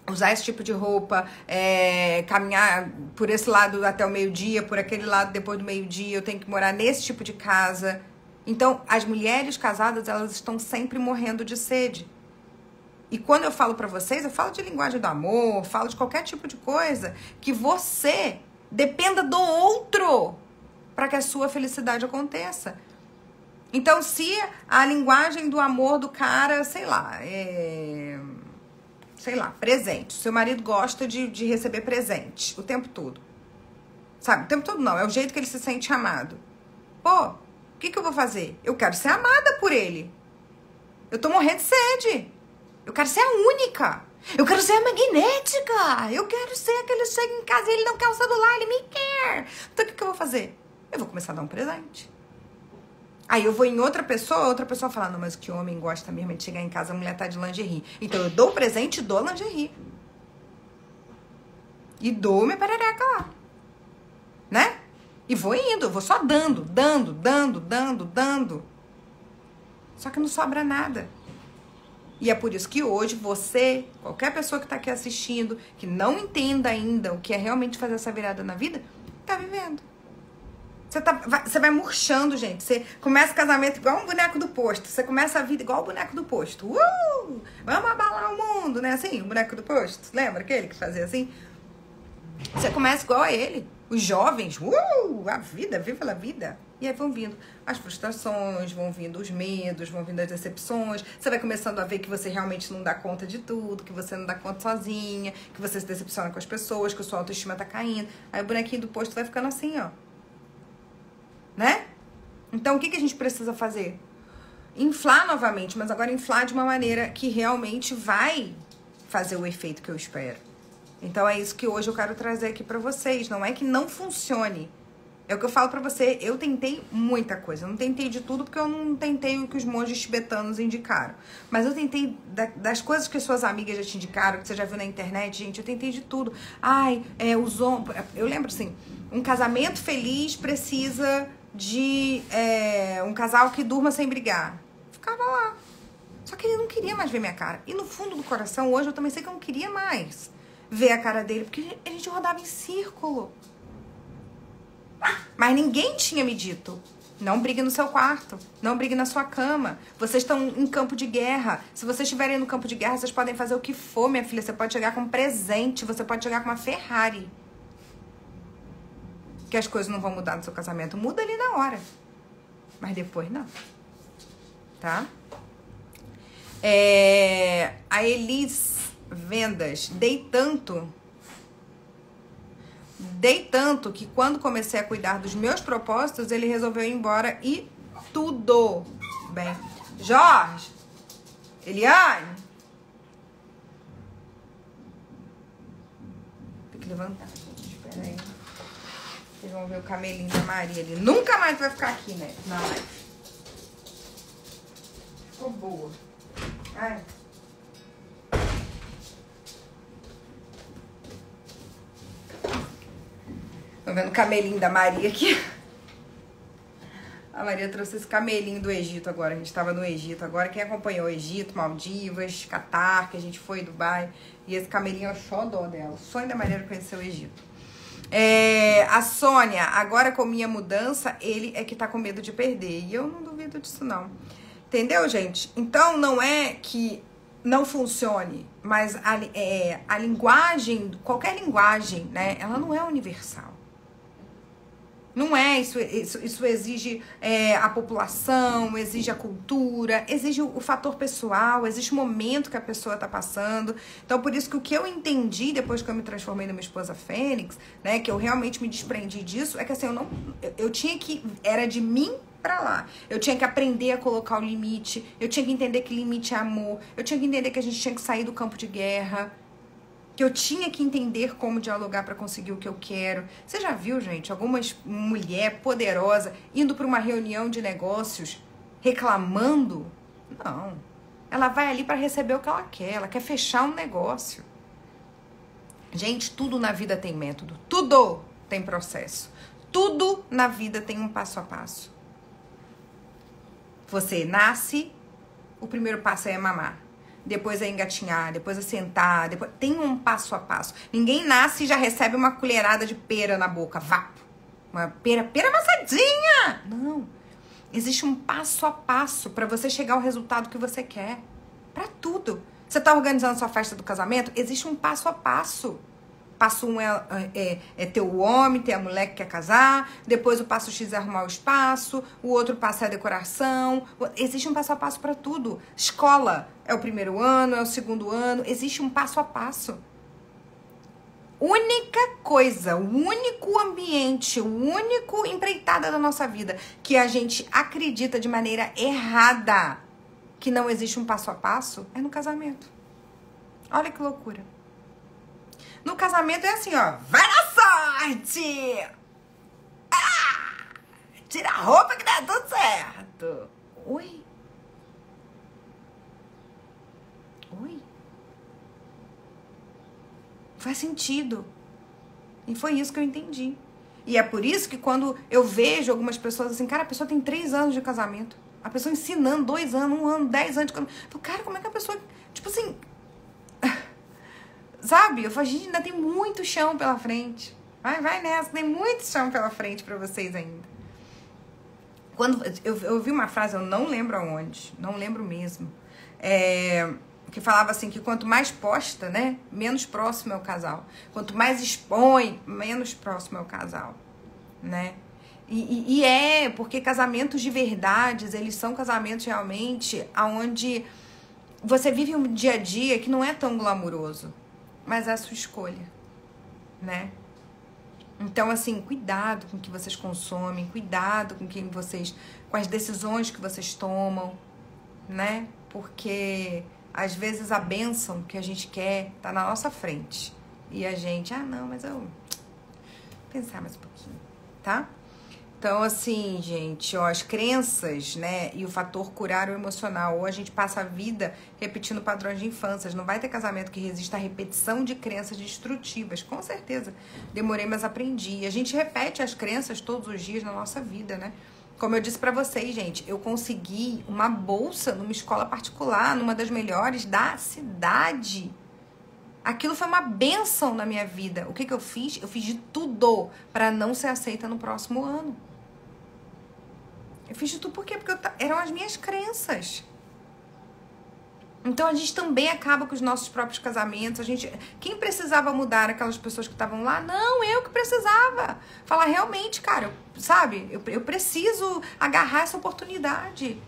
usar esse tipo de roupa, é, caminhar por esse lado até o meio-dia, por aquele lado depois do meio-dia, eu tenho que morar nesse tipo de casa. Então, as mulheres casadas, elas estão sempre morrendo de sede. E quando eu falo pra vocês, eu falo de linguagem do amor, falo de qualquer tipo de coisa, que você dependa do outro para que a sua felicidade aconteça. Então, se a linguagem do amor do cara, sei lá, é... sei lá, presente. Seu marido gosta de, de receber presente o tempo todo. Sabe? O tempo todo não. É o jeito que ele se sente amado. Pô, o que, que eu vou fazer? Eu quero ser amada por ele. Eu tô morrendo de sede. Eu quero ser a única. Eu quero ser a magnética. Eu quero ser aquele que chega em casa e ele não quer o celular, ele me quer. Então o que, que eu vou fazer? Eu vou começar a dar um presente. Aí eu vou em outra pessoa, outra pessoa fala, não, mas que homem gosta mesmo de chegar em casa, a mulher tá de lingerie. Então eu dou o presente e dou lingerie. E dou minha perereca lá. Né? E vou indo, eu vou só dando, dando, dando, dando, dando. Só que não sobra nada. E é por isso que hoje você, qualquer pessoa que tá aqui assistindo, que não entenda ainda o que é realmente fazer essa virada na vida, tá vivendo. Você, tá, vai, você vai murchando, gente. Você começa o casamento igual um boneco do posto. Você começa a vida igual o boneco do posto. Uh! Vamos abalar o mundo, né? Assim, o boneco do posto. Lembra aquele que fazia assim? Você começa igual a ele. Os jovens. Uh! A vida, viva a vida. E aí vão vindo as frustrações, vão vindo os medos, vão vindo as decepções. Você vai começando a ver que você realmente não dá conta de tudo, que você não dá conta sozinha, que você se decepciona com as pessoas, que a sua autoestima tá caindo. Aí o bonequinho do posto vai ficando assim, ó. Né? Então, o que, que a gente precisa fazer? Inflar novamente, mas agora inflar de uma maneira que realmente vai fazer o efeito que eu espero. Então, é isso que hoje eu quero trazer aqui pra vocês. Não é que não funcione. É o que eu falo pra você. Eu tentei muita coisa. Eu não tentei de tudo, porque eu não tentei o que os monges tibetanos indicaram. Mas eu tentei da, das coisas que suas amigas já te indicaram, que você já viu na internet. Gente, eu tentei de tudo. Ai, é, os ombros... Eu lembro, assim, um casamento feliz precisa... de é, um casal que durma sem brigar. Ficava lá. Só que ele não queria mais ver minha cara. E no fundo do coração, hoje, eu também sei que eu não queria mais ver a cara dele, porque a gente rodava em círculo. Mas ninguém tinha me dito, não brigue no seu quarto, não brigue na sua cama. Vocês estão em campo de guerra. Se vocês estiverem no campo de guerra, vocês podem fazer o que for, minha filha. Você pode chegar com um presente, você pode chegar com uma Ferrari. Que as coisas não vão mudar no seu casamento. Muda ali na hora. Mas depois não. Tá? É, a Elis Vendas. Dei tanto. Dei tanto que quando comecei a cuidar dos meus propósitos, ele resolveu ir embora e tudo bem. Jorge. Eliane. Tem que levantar. Espera aí. Vocês vão ver o camelinho da Maria ali. Nunca mais vai ficar aqui, né? Na live. Ficou boa. Ai. vendo o camelinho da Maria aqui. A Maria trouxe esse camelinho do Egito agora. A gente estava no Egito agora. Quem acompanhou o Egito, Maldivas, Catar, que a gente foi, Dubai. E esse camelinho é o xodó dela. O sonho da Maria era conhecer o Egito. É, a Sônia, agora com minha mudança, ele é que tá com medo de perder. E eu não duvido disso, não. Entendeu, gente? Então, não é que não funcione, mas a, é, a linguagem, qualquer linguagem, né? Ela não é universal. Não é, isso, isso, isso exige é, a população, exige a cultura, exige o, o fator pessoal, exige o momento que a pessoa está passando. Então, por isso que o que eu entendi depois que eu me transformei numa esposa fênix, né, que eu realmente me desprendi disso, é que assim, eu não, eu, eu tinha que, era de mim pra lá. Eu tinha que aprender a colocar o limite, eu tinha que entender que limite é amor, eu tinha que entender que a gente tinha que sair do campo de guerra, que eu tinha que entender como dialogar para conseguir o que eu quero. Você já viu, gente, alguma mulher poderosa indo para uma reunião de negócios reclamando? Não. Ela vai ali para receber o que ela quer. Ela quer fechar um negócio. Gente, tudo na vida tem método. Tudo tem processo. Tudo na vida tem um passo a passo. Você nasce, o primeiro passo é mamar. Depois é engatinhar, depois é sentar, depois... tem um passo a passo. Ninguém nasce e já recebe uma colherada de pera na boca, vapo. Uma pera, pera amassadinha! Não. Existe um passo a passo para você chegar ao resultado que você quer. Para tudo. Você tá organizando sua festa do casamento? Existe um passo a passo. Passo um é, é, é ter o homem, ter a mulher que quer casar. Depois o passo X é arrumar o espaço. O outro passo é a decoração. Existe um passo a passo para tudo. Escola é o primeiro ano, é o segundo ano. Existe um passo a passo. Única coisa, o único ambiente, o único empreitada da nossa vida que a gente acredita de maneira errada que não existe um passo a passo é no casamento. Olha que loucura. No casamento é assim, ó. Vai na sorte! Ah! Tira a roupa que dá tudo certo. Oi? Oi? Faz sentido. E foi isso que eu entendi. E é por isso que quando eu vejo algumas pessoas assim, cara, a pessoa tem três anos de casamento. A pessoa ensinando dois anos, um ano, dez anos de casamento. Eu falo, cara, como é que a pessoa... Tipo assim... Sabe? Eu falo, gente, ainda tem muito chão pela frente. Vai, vai nessa, tem muito chão pela frente pra vocês ainda. Quando eu, eu ouvi uma frase, eu não lembro aonde, não lembro mesmo, é, que falava assim, que quanto mais posta, né, menos próximo é o casal. Quanto mais expõe, menos próximo é o casal, né? E, e, e é, porque casamentos de verdades, eles são casamentos realmente aonde você vive um dia a dia que não é tão glamuroso. Mas é a sua escolha, né? Então, assim, cuidado com o que vocês consomem, cuidado com quem vocês, com as decisões que vocês tomam, né? Porque, às vezes, a bênção que a gente quer tá na nossa frente. E a gente, ah, não, mas eu... vou pensar mais um pouquinho, tá? Então, assim, gente, ó, as crenças, né, e o fator curar o emocional. Ou a gente passa a vida repetindo padrões de infância. Não vai ter casamento que resista à repetição de crenças destrutivas. Com certeza. Demorei, mas aprendi. E a gente repete as crenças todos os dias na nossa vida, né? Como eu disse pra vocês, gente, eu consegui uma bolsa numa escola particular, numa das melhores da cidade. Aquilo foi uma benção na minha vida. O que que eu fiz? Eu fiz de tudo para não ser aceita no próximo ano. Eu fiz de tudo por quê? Porque eu ta... eram as minhas crenças. Então, a gente também acaba com os nossos próprios casamentos. A gente... Quem precisava mudar? Aquelas pessoas que estavam lá? Não, eu que precisava. Falar, realmente, cara, eu, sabe? Eu, eu preciso agarrar essa oportunidade.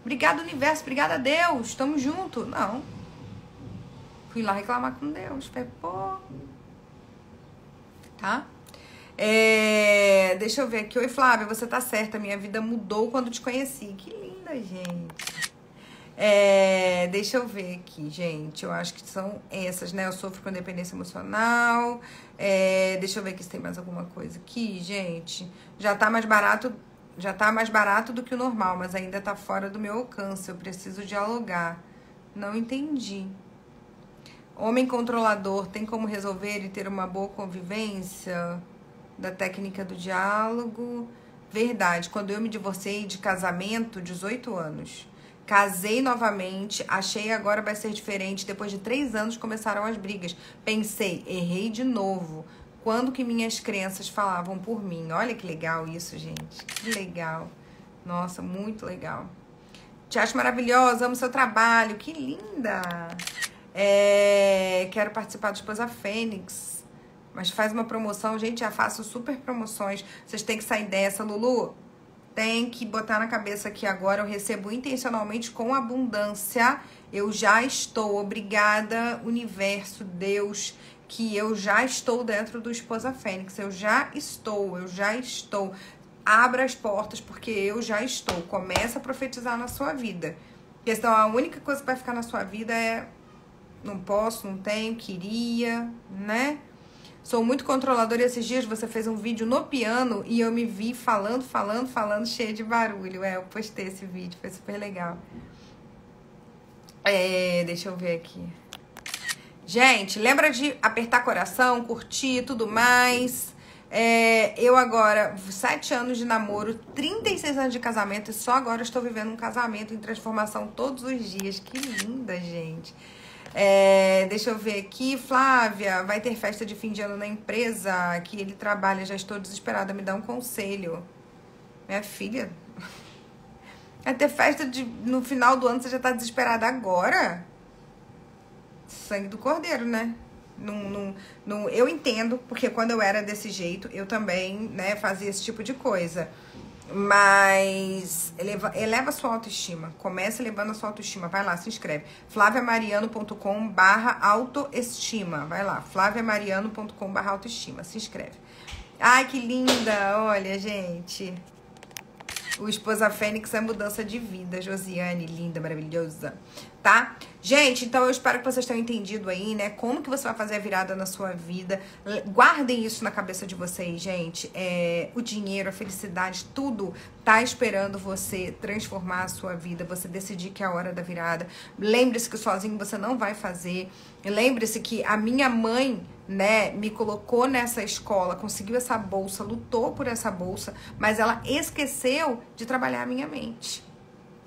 Obrigada, universo. Obrigada, Deus. Estamos juntos. Não. Fui lá reclamar com Deus. Falei, pô. Tá? É, deixa eu ver aqui. Oi, Flávia, você tá certa. Minha vida mudou quando te conheci. Que linda, gente. É, deixa eu ver aqui, gente. Eu acho que são essas, né? Eu sofro com dependência emocional. É, deixa eu ver aqui se tem mais alguma coisa aqui, gente. Já tá mais barato, já tá mais barato do que o normal, mas ainda tá fora do meu alcance. Eu preciso dialogar. Não entendi. Homem controlador, tem como resolver e ter uma boa convivência? da técnica do diálogo. Verdade, quando eu me divorciei de casamento, dezoito anos. Casei novamente, achei agora vai ser diferente. Depois de três anos começaram as brigas. Pensei, errei de novo. Quando que minhas crenças falavam por mim? Olha que legal isso, gente. Que legal. Nossa, muito legal. Te acho maravilhosa, amo seu trabalho. Que linda. É, quero participar do Esposa Fênix. Mas faz uma promoção. Gente, já faço super promoções. Vocês têm que sair dessa, Lulu. Tem que botar na cabeça aqui agora. Eu recebo intencionalmente com abundância. Eu já estou. Obrigada, universo, Deus, que eu já estou dentro do Esposa Fênix. Eu já estou, eu já estou. Abra as portas, porque eu já estou. Começa a profetizar na sua vida. Porque senão a única coisa que vai ficar na sua vida é... Não posso, não tenho, queria, né? Sou muito controladora e esses dias você fez um vídeo no piano e eu me vi falando, falando, falando, cheia de barulho. É, eu postei esse vídeo, foi super legal. É, deixa eu ver aqui. Gente, lembra de apertar coração, curtir, tudo mais. É, eu agora, sete anos de namoro, trinta e seis anos de casamento e só agora estou vivendo um casamento em transformação todos os dias. Que linda, gente. É, deixa eu ver aqui, Flávia, vai ter festa de fim de ano na empresa que ele trabalha, já estou desesperada, me dá um conselho. Minha filha, vai ter festa de, no final do ano, você já está desesperada agora? Sangue do cordeiro, né? Num, num, num, eu entendo, porque quando eu era desse jeito, eu também, né, fazia esse tipo de coisa. Mas eleva, eleva sua autoestima. Começa elevando a sua autoestima. Vai lá, se inscreve. flavia mariano ponto com barra autoestima. Vai lá, flavia mariano ponto com barra autoestima. Se inscreve. Ai, que linda! Olha, gente. O Esposa Fênix é mudança de vida. Josiane, linda, maravilhosa. Tá? Gente, então eu espero que vocês tenham entendido aí, né? Como que você vai fazer a virada na sua vida. Guardem isso na cabeça de vocês, gente. É, o dinheiro, a felicidade, tudo tá esperando você transformar a sua vida. Você decidir que é a hora da virada. Lembre-se que sozinho você não vai fazer. Lembre-se que a minha mãe, né, me colocou nessa escola, conseguiu essa bolsa, lutou por essa bolsa, mas ela esqueceu de trabalhar a minha mente.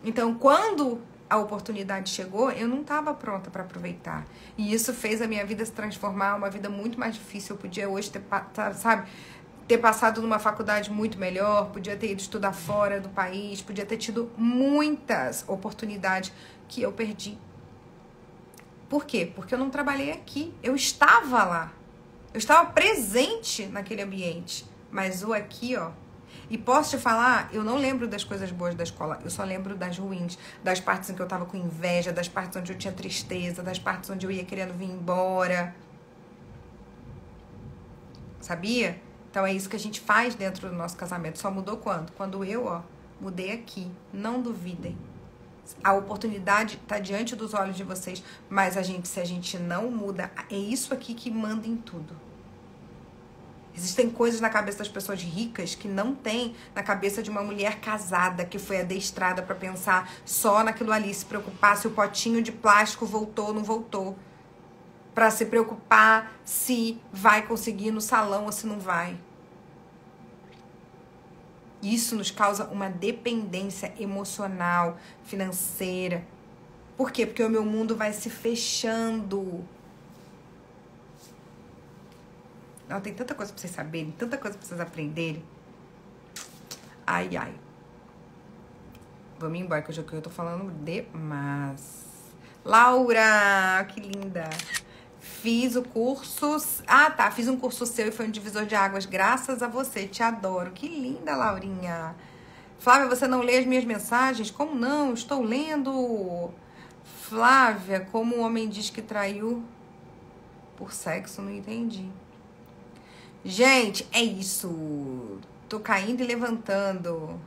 Então, quando a oportunidade chegou, eu não estava pronta para aproveitar. E isso fez a minha vida se transformar, uma vida muito mais difícil. Eu podia hoje ter, sabe, ter passado numa faculdade muito melhor, podia ter ido estudar fora do país, podia ter tido muitas oportunidades que eu perdi. Por quê? Porque eu não trabalhei aqui. Eu estava lá. Eu estava presente naquele ambiente. Mas o aqui, ó, e posso te falar, eu não lembro das coisas boas da escola, eu só lembro das ruins, das partes em que eu tava com inveja, das partes onde eu tinha tristeza, das partes onde eu ia querendo vir embora. Sabia? Então é isso que a gente faz dentro do nosso casamento. Só mudou quando? Quando eu, ó, mudei aqui. Não duvidem. A oportunidade tá diante dos olhos de vocês, mas a gente, se a gente não muda, é isso aqui que manda em tudo. Existem coisas na cabeça das pessoas ricas que não tem na cabeça de uma mulher casada que foi adestrada para pensar só naquilo ali, se preocupar se o potinho de plástico voltou ou não voltou. Para se preocupar se vai conseguir no salão ou se não vai. Isso nos causa uma dependência emocional, financeira. Por quê? Porque o meu mundo vai se fechando. Não, tem tanta coisa pra vocês saberem, tanta coisa pra vocês aprenderem. Ai, ai. Vamos embora, que eu tô falando demais. Laura, que linda. Fiz o curso... Ah, tá, fiz um curso seu e foi um divisor de águas. Graças a você, te adoro. Que linda, Laurinha. Flávia, você não lê as minhas mensagens? Como não? Estou lendo. Flávia, como o homem diz que traiu por sexo, não entendi. Gente, é isso. Tô caindo e levantando.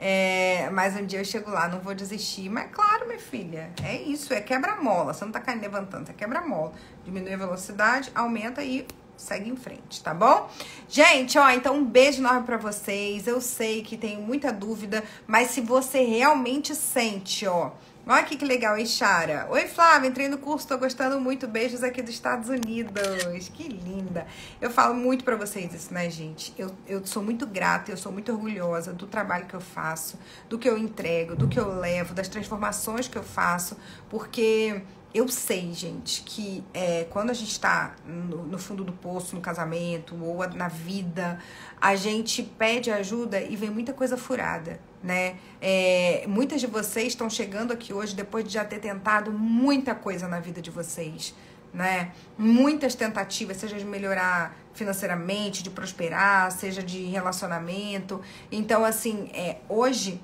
É, mas um dia eu chego lá, não vou desistir. Mas claro, minha filha, é isso. É quebra-mola. Você não tá caindo e levantando, você é quebra-mola. Diminui a velocidade, aumenta e segue em frente, tá bom? Gente, ó, então um beijo enorme pra vocês. Eu sei que tem muita dúvida, mas se você realmente sente, ó, Olha aqui que legal, a Ixara. Oi, Flávia, entrei no curso, tô gostando muito. Beijos aqui dos Estados Unidos. Que linda. Eu falo muito pra vocês isso, né, gente? Eu, eu sou muito grata, eu sou muito orgulhosa do trabalho que eu faço, do que eu entrego, do que eu levo, das transformações que eu faço, porque... eu sei, gente, que é, quando a gente tá no, no fundo do poço, no casamento ou na vida, a gente pede ajuda e vem muita coisa furada, né? É, muitas de vocês estão chegando aqui hoje depois de já ter tentado muita coisa na vida de vocês, né? Muitas tentativas, seja de melhorar financeiramente, de prosperar, seja de relacionamento. Então, assim, é, hoje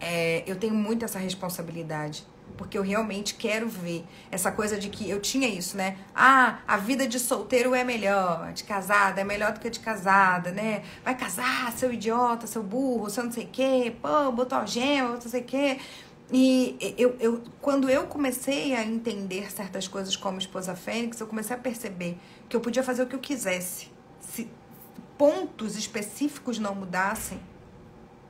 é, eu tenho muito essa responsabilidade. Porque eu realmente quero ver essa coisa de que eu tinha isso, né? Ah, a vida de solteiro é melhor, de casada é melhor do que a de casada, né? Vai casar, seu idiota, seu burro, seu não sei o quê, pô, botou algema, não sei o quê. E eu, eu, quando eu comecei a entender certas coisas como Esposa Fênix, eu comecei a perceber que eu podia fazer o que eu quisesse. Se pontos específicos não mudassem,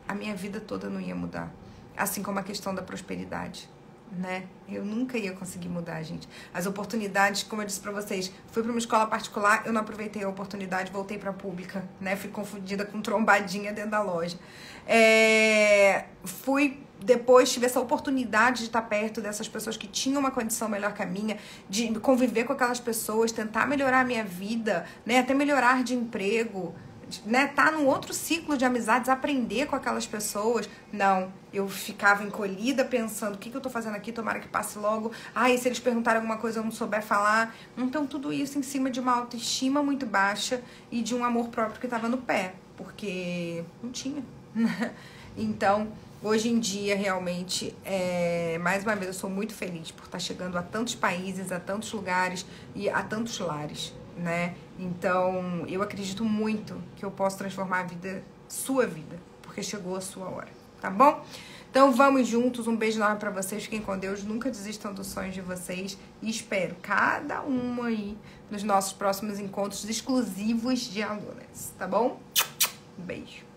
a minha vida toda não ia mudar. Assim como a questão da prosperidade. Né? Eu nunca ia conseguir mudar, gente. As oportunidades, como eu disse pra vocês, fui pra uma escola particular, eu não aproveitei a oportunidade, voltei pra pública, né? Fui confundida com trombadinha dentro da loja. É... Fui, depois tive essa oportunidade de estar perto dessas pessoas que tinham uma condição melhor que a minha, de conviver com aquelas pessoas, tentar melhorar a minha vida, né? Até melhorar de emprego. Né, tá num outro ciclo de amizades, aprender com aquelas pessoas. Não, eu ficava encolhida pensando, o que, que eu tô fazendo aqui, tomara que passe logo. Ah, e se eles perguntarem alguma coisa eu não souber falar. Então tudo isso em cima de uma autoestima muito baixa e de um amor próprio que tava no pé, porque não tinha. Então, hoje em dia, realmente, é... mais uma vez, eu sou muito feliz por estar chegando a tantos países, a tantos lugares e a tantos lares. Né? Então, eu acredito muito que eu posso transformar a vida, sua vida, porque chegou a sua hora, tá bom? Então, vamos juntos, um beijo enorme pra vocês, fiquem com Deus, nunca desistam dos sonhos de vocês e espero cada uma aí nos nossos próximos encontros exclusivos de alunas, tá bom? Beijo!